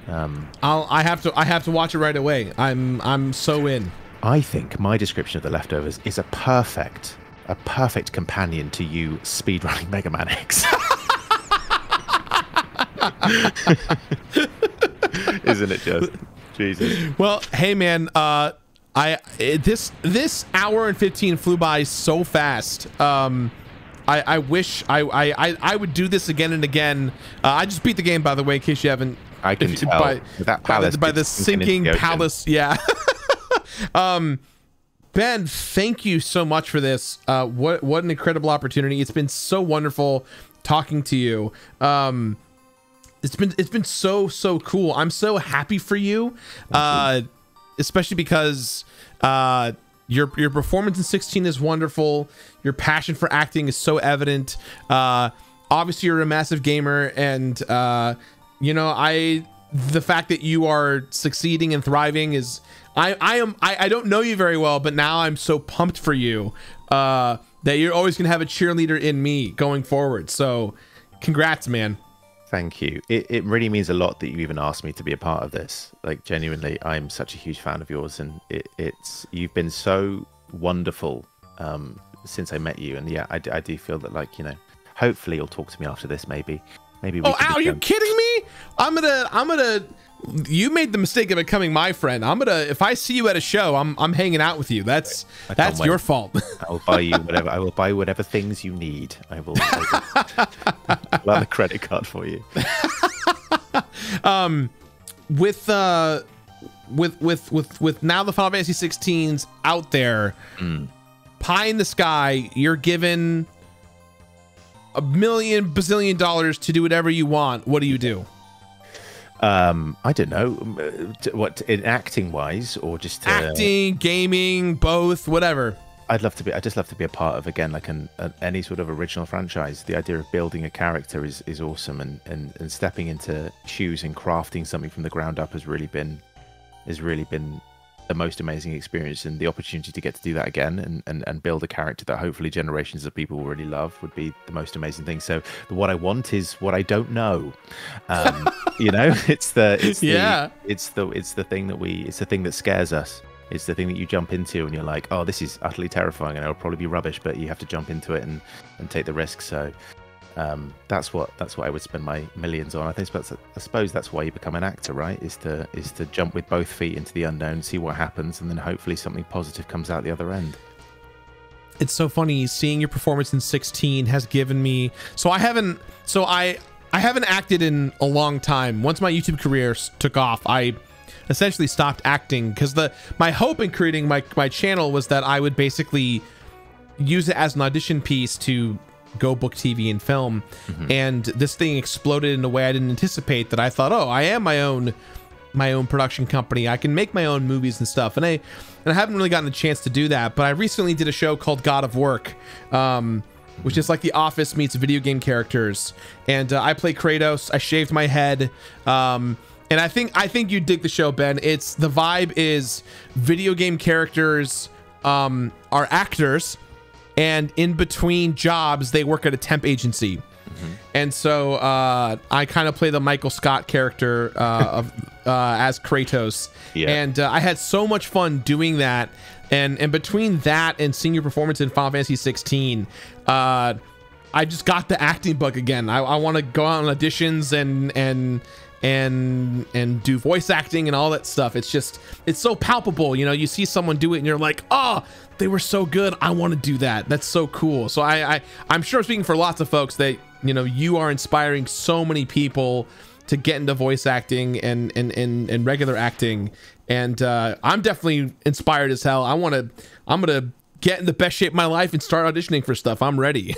Um, I'll I have to I have to watch it right away. I'm I'm so in. I think my description of The Leftovers is a perfect a perfect companion to you speedrunning Mega Man X, isn't it? Just Jesus. Well, hey man, uh, I this this hour and fifteen flew by so fast. Um. I, I wish I, I I would do this again and again. Uh, I just beat the game, by the way, in case you haven't. I can if, tell. By, that palace by, by the sinking palace. Yeah. um, Ben, thank you so much for this. Uh, what what an incredible opportunity! It's been so wonderful talking to you. Um, it's been it's been so so cool. I'm so happy for you, uh, you. especially because. Uh, Your, your performance in sixteen is wonderful. Your passion for acting is so evident. Uh, obviously, you're a massive gamer, and uh, you know I. The fact that you are succeeding and thriving is. I I am I, I don't know you very well, but now I'm so pumped for you uh, that you're always gonna have a cheerleader in me going forward. So, congrats, man. Thank you. It it really means a lot that you even asked me to be a part of this. Like genuinely, I'm such a huge fan of yours, and it, it's you've been so wonderful um, since I met you. And yeah, I, I do feel that like you know, hopefully you'll talk to me after this. Maybe, maybe. We oh, ow, are you kidding me? I'm gonna, I'm gonna. You made the mistake of becoming my friend. I'm gonna. If I see you at a show, I'm I'm hanging out with you. That's that's wait. your fault. I'll buy you whatever. I will buy whatever things you need. I will. I will I'll have a credit card for you. um, with uh, with with with with now the Final Fantasy sixteens out there, mm. pie in the sky. You're given a million bazillion dollars to do whatever you want. What do you do? Um, I don't know what in acting wise or just to, acting, gaming, both, whatever. I'd love to be. I just love to be a part of again, like an, an any sort of original franchise. The idea of building a character is is awesome, and and and stepping into shoes and crafting something from the ground up has really been, has really been the most amazing experience. And the opportunity to get to do that again and and and build a character that hopefully generations of people will really love would be the most amazing thing. So what I want is what I don't know. Um, you know, it's the it's yeah, the, it's the it's the thing that we it's the thing that scares us. It's the thing that you jump into and you're like, oh, this is utterly terrifying and it'll probably be rubbish, but you have to jump into it and, and take the risk. So Um, that's what that's what I would spend my millions on. I think I suppose that's why you become an actor, right? Is to is to jump with both feet into the unknown, see what happens, and then hopefully something positive comes out the other end. It's so funny seeing your performance in sixteen has given me. So I haven't. So I I haven't acted in a long time. Once my YouTube career took off, I essentially stopped acting because the my hope in creating my my channel was that I would basically use it as an audition piece to go book T V and film. Mm-hmm. And this thing exploded in a way I didn't anticipate, that I thought, oh, I am my own my own production company. I can make my own movies and stuff. And I and I haven't really gotten a chance to do that, but I recently did a show called God of Work, um, which is like The Office meets video game characters. And uh, I play Kratos. I shaved my head. Um, and I think I think you dig the show, Ben. It's the vibe is video game characters um, are actors, and in between jobs they work at a temp agency. Mm-hmm. And so uh I kind of play the Michael Scott character uh of uh as Kratos. Yeah. And uh, I had so much fun doing that, and and between that and seeing your performance in Final Fantasy sixteen, uh I just got the acting bug again. I, I want to go out on auditions and and and and do voice acting and all that stuff. It's just, it's so palpable, you know. You see someone do it and you're like, oh, they were so good, I want to do that. That's so cool. So I, I I'm sure, speaking for lots of folks, that, you know, you are inspiring so many people to get into voice acting and and and, and regular acting. And uh I'm definitely inspired as hell. I want to I'm gonna get in the best shape of my life and start auditioning for stuff. I'm ready.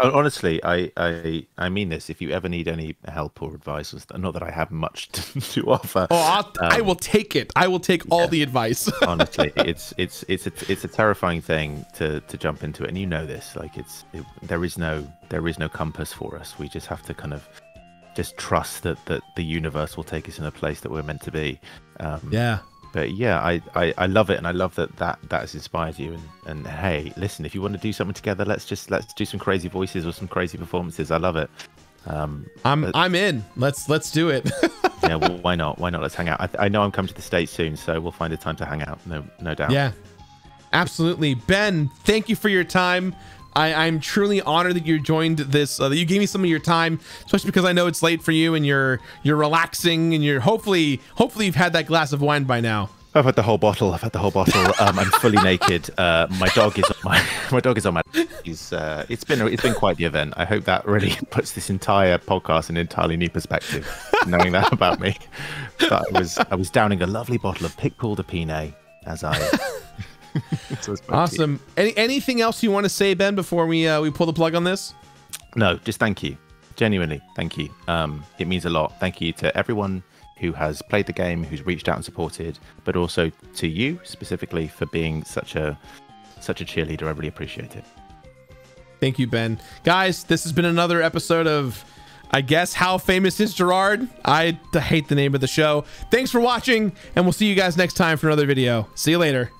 Honestly, I, I I mean this. If you ever need any help or advice, not that I have much to, to offer. Oh, I'll, um, I will take it. I will take all yeah, the advice. Honestly, it's it's it's a, it's a terrifying thing to to jump into it, and you know this. Like it's it, there is no there is no compass for us. We just have to kind of just trust that that the universe will take us in a place that we're meant to be. Um, yeah. But yeah, I, I, I love it, and I love that, that that has inspired you. And and hey, listen, if you want to do something together, let's just let's do some crazy voices or some crazy performances. I love it. Um, I'm I'm in. Let's let's do it. Yeah, well, why not? Why not? Let's hang out. I, I know I'm coming to the States soon, so we'll find a time to hang out. No no doubt. Yeah, absolutely, Ben. Thank you for your time. I, I'm truly honored that you joined this, uh, that you gave me some of your time, especially because I know it's late for you and you're you're relaxing, and you're hopefully hopefully you've had that glass of wine by now. I've had the whole bottle. I've had the whole bottle. Um, I'm fully naked. Uh, my dog is on my my dog is on my. He's, uh, it's been it's been quite the event. I hope that really puts this entire podcast in an entirely new perspective, knowing that about me. But I was I was downing a lovely bottle of Pic Paul de Pinay as I. Awesome. Any, anything else you want to say, Ben, before we uh, we pull the plug on this? No, just thank you. Genuinely, thank you. Um, it means a lot. Thank you to everyone who has played the game, who's reached out and supported, but also to you specifically for being such a such a cheerleader. I really appreciate it. Thank you, Ben. Guys, this has been another episode of, I guess, How Famous Is Jirard? I hate the name of the show. Thanks for watching, and we'll see you guys next time for another video. See you later.